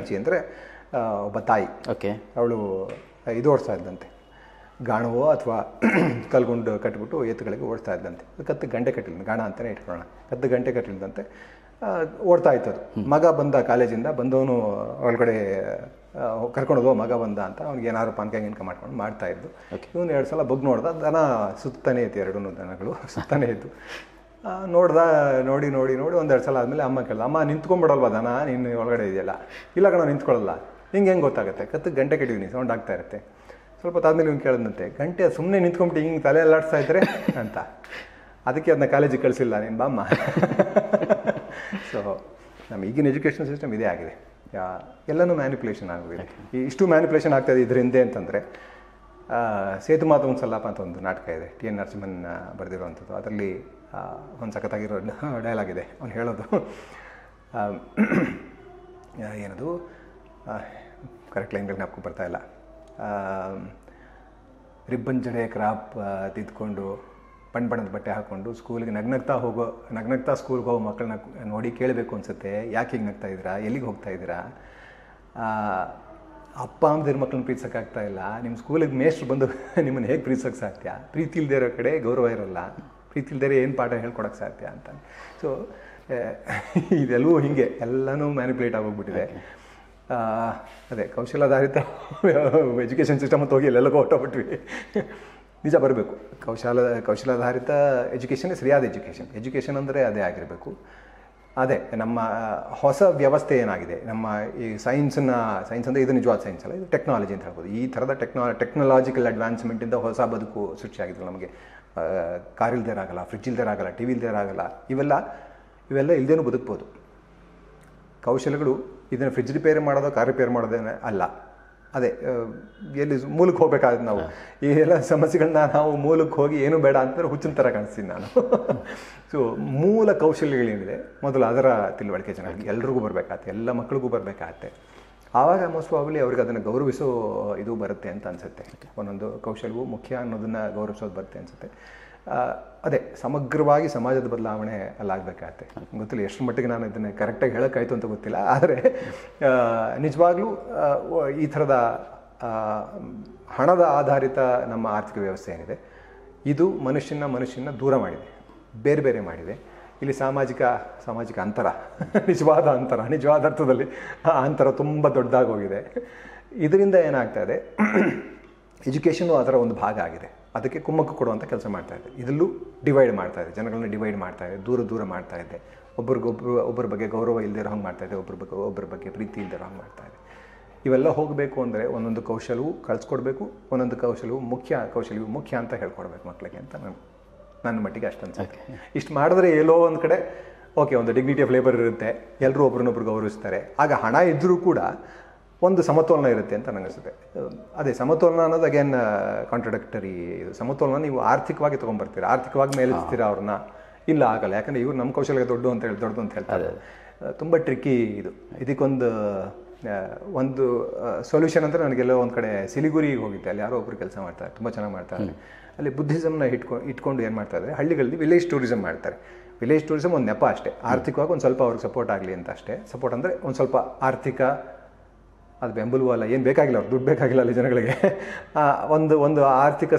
ಅಜ್ಜಿ ಅಂದರೆ ಒಬ್ಬ ತಾಯಿ. ಓಕೆ, ಅವಳು ಇದು ಓಡಿಸ್ತಾ ಇದ್ದಂತೆ, ಗಾಣವೋ ಅಥವಾ ಕಲ್ಗೊಂಡು ಕಟ್ಬಿಟ್ಟು ಎತ್ತುಗಳಿಗೆ ಓಡ್ತಾ ಇದ್ದಂತೆ. ಕತ್ತು ಗಂಟೆ ಕಟ್ಟಿಲ್ಲ, ಗಾಣ ಅಂತಲೇ ಇಟ್ಕೊಳ್ಳೋಣ, ಕತ್ತು ಗಂಟೆ ಕಟ್ಟಿಲ್ಲದಂತೆ ಓಡ್ತಾ ಇತ್ತು ಅದು. ಮಗ ಬಂದ ಕಾಲೇಜಿಂದ, ಬಂದವನು ಒಳಗಡೆ ಕರ್ಕೊಂಡೋಗೋ ಮಗ ಬಂದ ಅಂತ ಅವ್ನಿಗೆ ಏನಾದ್ರು ಪಾನ್ಕ ಗಿನ್ಕ ಮಾಡ್ಕೊಂಡು ಮಾಡ್ತಾ ಇದ್ದು. ಇವನು ಎರಡು ಸಲ ಬಗ್ ನೋಡ್ದ, ದನ ಸುತ್ತಾನೆ ಇತ್ತು, ಎರಡೂ ದನಗಳು ಸುತ್ತಾನೆ ಇತ್ತು. ನೋಡ್ದ, ನೋಡಿ ನೋಡಿ ನೋಡಿ ಒಂದೆರಡು ಸಲ ಆದಮೇಲೆ ಅಮ್ಮ ಕೇಳ್ದ, ಅಮ್ಮ ನಿಂತ್ಕೊಂಡ್ಬಿಡಲ್ವ ದನ, ನೀನು ಒಳಗಡೆ ಇದೆಯಲ್ಲ? ಇಲ್ಲ ಕಣೋ ನಿಂತ್ಕೊಳ್ಳಲ್ಲ. ನಿಂಗೆ ಹೆಂಗೆ ಗೊತ್ತಾಗುತ್ತೆ? ಕತ್ತು ಗಂಟೆ ಕಟ್ಟಿದೀನಿ, ಸೌಂಡ್ ಆಗ್ತಾ ಇರುತ್ತೆ. ಸ್ವಲ್ಪ ತಾದ್ಮೇಲೆ ಇವ್ನು ಕೇಳಿದಂತೆ, ಗಂಟೆ ಸುಮ್ಮನೆ ನಿಂತ್ಕೊಂಬಿಟ್ಟು ಹಿಂಗೆ ತಲೆ ಅಲ್ಲಾಡ್ಸ್ತಾ ಇದ್ರೆ ಅಂತ. ಅದಕ್ಕೆ ಅದನ್ನ ಕಾಲೇಜಿಗೆ ಕಳಿಸಿಲ್ಲ ನೀನು ಬಾಮ್ಮ. ಸೊ ನಮ್ಮ ಈಗಿನ ಎಜುಕೇಷನ್ ಸಿಸ್ಟಮ್ ಇದೇ ಆಗಿದೆ, ಎಲ್ಲನೂ ಮ್ಯಾನಿಪ್ಯುಲೇಷನ್ ಆಗಿದೆ. ಇಷ್ಟು ಮ್ಯಾನಿಪ್ಯುಲೇಷನ್ ಆಗ್ತಾಯಿದೆ ಇದ್ರ ಹಿಂದೆ ಅಂತಂದರೆ, ಸೇತು ಮಾತು ಒಂದು ಸಲ್ಲಪ್ಪ ಅಂತ ಒಂದು ನಾಟಕ ಇದೆ, ಟಿ ಎನ್ ನರಸಿಂಹನ್ನ ಬರೆದಿರುವಂಥದ್ದು. ಅದರಲ್ಲಿ ಒಂದು ಸಖತ್ತಾಗಿರೋ ಡೈಲಾಗ್ ಇದೆ. ಅವ್ನು ಹೇಳೋದು ಏನದು, ಕರೆಕ್ಟ್ ಲೈನ್ಗಳು ಜ್ಞಾಪಕ ಬರ್ತಾಯಿಲ್ಲ. ರಿಬ್ಬನ್ ಜಡೆ ಕ್ರಾಪ್ ತಿದ್ಕೊಂಡು ಬಣ್ಣ ಬಣ್ಣದ ಬಟ್ಟೆ ಹಾಕ್ಕೊಂಡು ಸ್ಕೂಲಿಗೆ ನಗ್ನಗ್ತಾ ಹೋಗೋ ನಗ್ನಗ್ತಾ ಸ್ಕೂಲ್ಗೆ ಹೋಗೋ ಮಕ್ಕಳನ್ನ ನೋಡಿ ಕೇಳಬೇಕು ಅನಿಸುತ್ತೆ, ಯಾಕೆ ಹೀಗೆ ನಗ್ತಾ ಇದ್ದೀರಾ, ಎಲ್ಲಿಗೆ ಹೋಗ್ತಾ ಇದ್ದೀರಾ, ಅಪ್ಪ ಅಮ್ಮದಿರ ಮಕ್ಕಳನ್ನ ಪ್ರೀತಿಸೋಕ್ಕಾಗ್ತಾ ಇಲ್ಲ, ನಿಮ್ಮ ಸ್ಕೂಲಿಗೆ ಮೇಷ್ಟ್ರು ಬಂದು ನಿಮ್ಮನ್ನು ಹೇಗೆ ಪ್ರೀತಿಸೋಕ್ಕೆ ಸಾಧ್ಯ? ಪ್ರೀತಿ ಇಲ್ಲದೆ ಇರೋ ಕಡೆ ಗೌರವ ಇರೋಲ್ಲ, ಪ್ರೀತಿ ಇಲ್ಲದೆ ಏನು ಪಾಠ ಹೇಳ್ಕೊಡೋಕ್ಕೆ ಸಾಧ್ಯ ಅಂತ. ಸೊ ಇದೆಲ್ಲವೂ ಹೀಗೆ ಎಲ್ಲನೂ ಮ್ಯಾನಿಪ್ಯುಲೇಟ್ ಆಗೋಗ್ಬಿಟ್ಟಿದೆ. ಅದೇ ಕೌಶಲಾಧಾರಿತ ಎಜುಕೇಷನ್ ಸಿಸ್ಟಮ್ ಅಂತ ಹೋಗಿ ಎಲ್ಲೆಲ್ಲೋ ಹೊಟ್ಟೋಗ್ಬಿಟ್ವಿ. ನಿಜ ಬರಬೇಕು, ಕೌಶಲ ಕೌಶಲಾಧಾರಿತ ಎಜುಕೇಷನ್ನೇ ಸರಿಯಾದ ಎಜುಕೇಷನ್. ಎಜುಕೇಷನ್ ಅಂದರೆ ಅದೇ ಆಗಿರಬೇಕು. ಅದೇ ನಮ್ಮ ಹೊಸ ವ್ಯವಸ್ಥೆ ಏನಾಗಿದೆ, ನಮ್ಮ ಈ ಸೈನ್ಸನ್ನ, ಸೈನ್ಸ್ ಅಂದರೆ ಇದು ನಿಜವಾದ ಸೈನ್ಸ್ ಅಲ್ಲ, ಇದು ಟೆಕ್ನಾಲಜಿ ಅಂತ ಹೇಳ್ಬೋದು. ಈ ಥರದ ಟೆಕ್ನಾ ಟೆಕ್ನಾಲಜಿಕಲ್ ಅಡ್ವಾನ್ಸ್ಮೆಂಟಿಂದ ಹೊಸ ಬದುಕು ಸೃಷ್ಟಿಯಾಗಿದ್ರು ನಮಗೆ. ಕಾರ್ ಇಲ್ದೇ ಆಗಲ್ಲ, ಫ್ರಿಡ್ಜ್ ಇಲ್ದೇ ಆಗಲ್ಲ, ಟಿ ವಿ ಇಲ್ದೇ ಆಗಲ್ಲ, ಇವೆಲ್ಲ ಇವೆಲ್ಲ ಇಲ್ಲದೇನೂ ಬದುಕ್ಬೋದು. ಕೌಶಲಗಳು ಇದನ್ನು ಫ್ರಿಡ್ಜ್ ರಿಪೇರಿ ಮಾಡೋದು, ಕಾರ್ ರಿಪೇರ್ ಮಾಡೋದೇನೆ ಅಲ್ಲ. ಅದೇ ಎಲ್ಲಿ ಮೂಲಕ್ಕೆ ಹೋಗ್ಬೇಕಾದ್ರೆ ನಾವು ಈ ಎಲ್ಲ ಸಮಸ್ಯೆಗಳನ್ನ ನಾವು ಮೂಲಕ್ಕೆ ಹೋಗಿ ಏನು ಬೇಡ ಅಂತಂದರೆ ಹುಚ್ಚಿನ ಥರ ಕಾಣಿಸ್ತೀನಿ ನಾನು. ಸೊ ಮೂಲ ಕೌಶಲ್ಯಗಳೇನಿದೆ ಮೊದಲು ಅದರ ತಿಳುವಳಿಕೆ ಚೆನ್ನಾಗಿ ಎಲ್ರಿಗೂ ಬರಬೇಕಾಗತ್ತೆ, ಎಲ್ಲ ಮಕ್ಕಳಿಗೂ ಬರಬೇಕಾಗತ್ತೆ. ಆವಾಗ ಮೋಸ್ಟ್ ಪ್ರಾಬಬ್ಲಿ ಅವ್ರಿಗೆ ಅದನ್ನು ಗೌರವಿಸೋ ಇದು ಬರುತ್ತೆ ಅಂತ ಅನಿಸುತ್ತೆ. ಒಂದೊಂದು ಕೌಶಲ್ಯವೂ ಮುಖ್ಯ ಅನ್ನೋದನ್ನು ಗೌರವಿಸೋದು ಬರುತ್ತೆ ಅನಿಸುತ್ತೆ. ಅದೇ ಸಮಗ್ರವಾಗಿ ಸಮಾಜದ ಬದಲಾವಣೆ ಅಲ್ಲಾಗಬೇಕಾಗತ್ತೆ. ಗೊತ್ತಿಲ್ಲ ಎಷ್ಟು ಮಟ್ಟಿಗೆ ನಾನು ಇದನ್ನು ಕರೆಕ್ಟಾಗಿ ಹೇಳೋಕ್ಕಾಯಿತು ಅಂತ ಗೊತ್ತಿಲ್ಲ, ಆದರೆ ನಿಜವಾಗ್ಲೂ ಈ ಥರದ ಹಣದ ಆಧಾರಿತ ನಮ್ಮ ಆರ್ಥಿಕ ವ್ಯವಸ್ಥೆ ಏನಿದೆ, ಇದು ಮನುಷ್ಯನ ಮನುಷ್ಯನ ದೂರ ಮಾಡಿದೆ, ಬೇರೆ ಬೇರೆ ಮಾಡಿದೆ. ಇಲ್ಲಿ ಸಾಮಾಜಿಕ ಸಾಮಾಜಿಕ ಅಂತರ, ನಿಜವಾದ ಅಂತರ, ನಿಜವಾದ ಅರ್ಥದಲ್ಲಿ ಆ ಅಂತರ ತುಂಬ ದೊಡ್ಡದಾಗೋಗಿದೆ. ಇದರಿಂದ ಏನಾಗ್ತಾ ಇದೆ, ಎಜುಕೇಷನು ಅದರ ಒಂದು ಭಾಗ ಆಗಿದೆ, ಅದಕ್ಕೆ ಕುಮ್ಮಕ್ಕು ಕೊಡುವಂಥ ಕೆಲಸ ಮಾಡ್ತಾಯಿದೆ. ಇದರಲ್ಲೂ ಡಿವೈಡ್ ಮಾಡ್ತಾಯಿದೆ, ಜನಗಳನ್ನ ಡಿವೈಡ್ ಮಾಡ್ತಾಯಿದೆ, ದೂರ ದೂರ ಮಾಡ್ತಾಯಿದೆ, ಒಬ್ರಿಗೊಬ್ರು ಒಬ್ಬರ ಬಗ್ಗೆ ಗೌರವ ಇಲ್ಲದಿರೋ ಹಂಗೆ ಮಾಡ್ತಾಯಿದೆ, ಒಬ್ಬರ ಬಗ್ಗೆ ಒಬ್ಬರ ಬಗ್ಗೆ ಪ್ರೀತಿ ಇಲ್ಲದಿರೋ ಹಂಗೆ ಮಾಡ್ತಾಯಿದೆ. ಇವೆಲ್ಲ ಹೋಗಬೇಕು ಅಂದರೆ ಒಂದೊಂದು ಕೌಶಲ್ಯವೂ ಕಳಿಸ್ಕೊಡ್ಬೇಕು, ಒಂದೊಂದು ಕೌಶಲ್ಯವು ಮುಖ್ಯ ಕೌಶಲ್ಯವು ಮುಖ್ಯ ಅಂತ ಹೇಳ್ಕೊಡ್ಬೇಕು ಮಕ್ಕಳಿಗೆ ಅಂತ ನಾನು ನನ್ನ ಮಟ್ಟಿಗೆ ಅಷ್ಟು ಅನ್ಸುತ್ತೆ. ಇಷ್ಟು ಮಾಡಿದ್ರೆ ಎಲ್ಲೋ ಒಂದು ಕಡೆ ಓಕೆ, ಒಂದು ಡಿಗ್ನಿಟಿ ಆಫ್ ಲೇಬರ್ ಇರುತ್ತೆ, ಎಲ್ಲರೂ ಒಬ್ರನ್ನೊಬ್ರು ಗೌರವಿಸ್ತಾರೆ, ಆಗ ಹಣ ಇದ್ದರೂ ಕೂಡ ಒಂದು ಸಮತೋಲನ ಇರುತ್ತೆ ಅಂತ ನನಗೆ ಅನಿಸುತ್ತೆ. ಅದೇ ಸಮತೋಲನ ಅನ್ನೋದು ಅಗೇನ್ ಕಾಂಟ್ರಡಕ್ಟರಿ. ಸಮತೋಲನ ನೀವು ಆರ್ಥಿಕವಾಗಿ ತೊಗೊಂಡ್ಬರ್ತೀರಾ, ಆರ್ಥಿಕವಾಗಿ ಮೇಲಿಸ್ತೀರಾ ಅವ್ರನ್ನ, ಇಲ್ಲ ಆಗಲ್ಲ. ಯಾಕಂದರೆ ಇವ್ರು ನಮ್ಮ ಕೌಶಲ್ಯ ದೊಡ್ಡ ಅಂತ ಹೇಳಿ ದೊಡ್ಡದು ಅಂತ ಹೇಳ್ತಾರೆ. ತುಂಬ ಟ್ರಿಕ್ಕಿ ಇದು. ಇದಕ್ಕೊಂದು ಒಂದು ಸೊಲ್ಯೂಷನ್ ಅಂದರೆ ನನಗೆಲ್ಲೋ ಒಂದು ಕಡೆ ಸಿಲಿಗುರಿಗೆ ಹೋಗಿದ್ದೆ, ಅಲ್ಲಿ ಯಾರೋ ಒಬ್ಬರು ಕೆಲಸ ಮಾಡ್ತಾರೆ, ತುಂಬ ಚೆನ್ನಾಗಿ ಮಾಡ್ತಾರೆ. ಅಲ್ಲಿ ಬುದ್ಧಿಸಮ್ನ ಇಟ್ಕೊ ಇಟ್ಕೊಂಡು ಏನು ಮಾಡ್ತಾ ಇದ್ದಾರೆ, ಹಳ್ಳಿಗಳಲ್ಲಿ ವಿಲೇಜ್ ಟೂರಿಸಮ್ ಮಾಡ್ತಾರೆ. ವಿಲೇಜ್ ಟೂರಿಸಮ್ ಒಂದು ನೆಪ ಅಷ್ಟೇ, ಆರ್ಥಿಕವಾಗಿ ಒಂದು ಸ್ವಲ್ಪ ಅವ್ರಿಗೆ ಸಪೋರ್ಟ್ ಆಗಲಿ ಅಂತ ಅಷ್ಟೇ. ಸಪೋರ್ಟ್ ಅಂದರೆ ಒಂದು ಸ್ವಲ್ಪ ಆರ್ಥಿಕ, ಅದು ಬೆಂಬಲವೂ ಅಲ್ಲ, ಏನು ಬೇಕಾಗಿಲ್ಲ, ಅವ್ರು ದುಡ್ಡು ಬೇಕಾಗಿಲ್ಲ ಅಲ್ಲಿ ಜನಗಳಿಗೆ. ಒಂದು ಒಂದು ಆರ್ಥಿಕ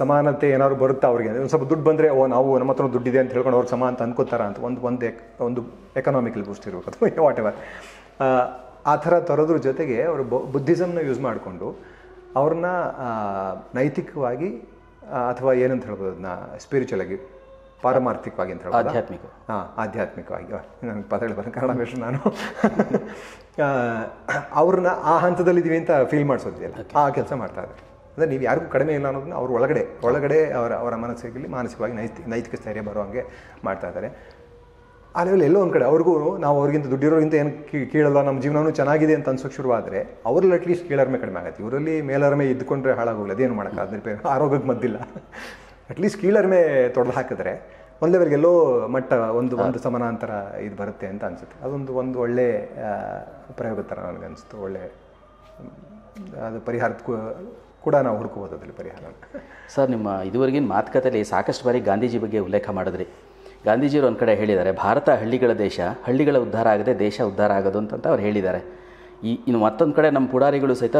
ಸಮಾನತೆ ಏನಾದ್ರು ಬರುತ್ತಾ ಅವ್ರಿಗೆ, ಒಂದು ಸ್ವಲ್ಪ ದುಡ್ಡು ಬಂದರೆ ಓ ನಾವು ನಮ್ಮ ಹತ್ರ ದುಡ್ಡಿದೆ ಅಂತ ಹೇಳ್ಕೊಂಡು ಅವ್ರಿಗೆ ಸಮ ಅಂತ ಅಂದ್ಕೋತಾರ ಅಂತ ಒಂದು ಒಂದು ಒಂದು ಎಕನಾಮಿಕಲ್ ಬೂಸ್ಟ್ ಇರಬೇಕು, ಅಥವಾ ವಾಟ್ ಎವರ್ ಆ ಥರ ತರೋದ್ರ ಜೊತೆಗೆ ಅವರು ಬುದ್ಧಿಸಮ್ನ ಯೂಸ್ ಮಾಡಿಕೊಂಡು ಅವ್ರನ್ನ ನೈತಿಕವಾಗಿ ಅಥವಾ ಏನಂತ ಹೇಳ್ಬೋದು ಅದನ್ನ ಸ್ಪಿರಿಚುವಲ್ ಆಗಿ, ಪಾರಮಾರ್ಥಿಕವಾಗಿ ಅಂತ ಹೇಳ್ಬೋದು, ಆಧ್ಯಾತ್ಮಿಕ ಹಾಂ ಆಧ್ಯಾತ್ಮಿಕವಾಗಿ ನನಗೆ ಪದಗಳು ಬರೋದು ಕನ್ನಡ ಭಾಷೆ ನಾನು ಅವ್ರನ್ನ ಆ ಹಂತದಲ್ಲಿದ್ದೀವಿ ಅಂತ ಫೀಲ್ ಮಾಡಿಸೋದಿಲ್ಲ, ಆ ಕೆಲಸ ಮಾಡ್ತಾ ಇದ್ದಾರೆ. ಅಂದರೆ ನೀವು ಯಾರಿಗೂ ಕಡಿಮೆ ಇಲ್ಲ ಅನ್ನೋದನ್ನ ಅವ್ರ ಒಳಗಡೆ ಒಳಗಡೆ ಅವರ ಅವರ ಮನಸ್ಸಿಗೆ ಮಾನಸಿಕವಾಗಿ ನೈತಿ ನೈತಿಕ ಸ್ಥೈರ್ಯ ಬರೋ ಹಾಗೆ ಮಾಡ್ತಾ ಇದ್ದಾರೆ. ಆ ಲೆವೆಲ್ ಎಲ್ಲೋ ಒಂದು ಕಡೆ ಅವ್ರಿಗೂ ನಾವು ಅವ್ರಿಗಿಂತ ದುಡ್ಡಿರೋರಿಗಿಂತ ಏನು ಕೀಳಲ್ಲ, ನಮ್ಮ ಜೀವನವೂ ಚೆನ್ನಾಗಿದೆ ಅಂತ ಅನ್ಸೋಕ್ಕೆ ಶುರುವಾದರೆ ಅವರಲ್ಲಿ ಅಟ್ಲೀಸ್ಟ್ ಕೀಳರ್ಮೆ ಕಡಿಮೆ ಆಗುತ್ತೆ. ಇವರಲ್ಲಿ ಮೇಲರ್ಮೆ ಇದ್ದುಕೊಂಡ್ರೆ ಹಾಳಾಗೋಲ್ಲ, ಅದೇನು ಮಾಡೋಕ್ಕಾಗಲ್ಲ, ರಿಪೇರ್ ಆರೋಗ್ಯಕ್ಕೆ ಮದ್ದಿಲ್ಲ. ಅಟ್ಲೀಸ್ಟ್ ಕೀಳರ್ಮೆ ತೊಡೆದು ಹಾಕಿದ್ರೆ ಒಂದು ಲೆವೆಲ್ಗೆಲ್ಲೋ ಮಟ್ಟ ಒಂದು ಒಂದು ಸಮಾನಾಂತರ ಇದು ಬರುತ್ತೆ ಅಂತ ಅನಿಸುತ್ತೆ. ಅದೊಂದು ಒಂದು ಒಳ್ಳೆ ಪ್ರಯೋಗ ಥರ ನನಗೆ ಅನಿಸುತ್ತೆ, ಒಳ್ಳೆ ಅದು ಪರಿಹಾರಕ್ಕೂ ಕೂಡ ನಾವು ಹುಡುಕಬಹುದು ಅದರಲ್ಲಿ ಪರಿಹಾರ. ಸರ್, ನಿಮ್ಮ ಇದುವರೆಗಿನ ಮಾತುಕತೆಯಲ್ಲಿ ಸಾಕಷ್ಟು ಬಾರಿ ಗಾಂಧೀಜಿ ಬಗ್ಗೆ ಉಲ್ಲೇಖ ಮಾಡಿದ್ರಿ. ಗಾಂಧೀಜಿಯವರು ಒಂದು ಕಡೆ ಹೇಳಿದ್ದಾರೆ, ಭಾರತ ಹಳ್ಳಿಗಳ ದೇಶ, ಹಳ್ಳಿಗಳ ಉದ್ಧಾರ ಆಗದೆ ದೇಶ ಉದ್ಧಾರ ಆಗೋದು ಅಂತ ಅವ್ರು ಹೇಳಿದ್ದಾರೆ. ಈ ಇನ್ನು ಮತ್ತೊಂದು ಕಡೆ ನಮ್ಮ ಪುಡಾರಿಗಳು ಸಹಿತ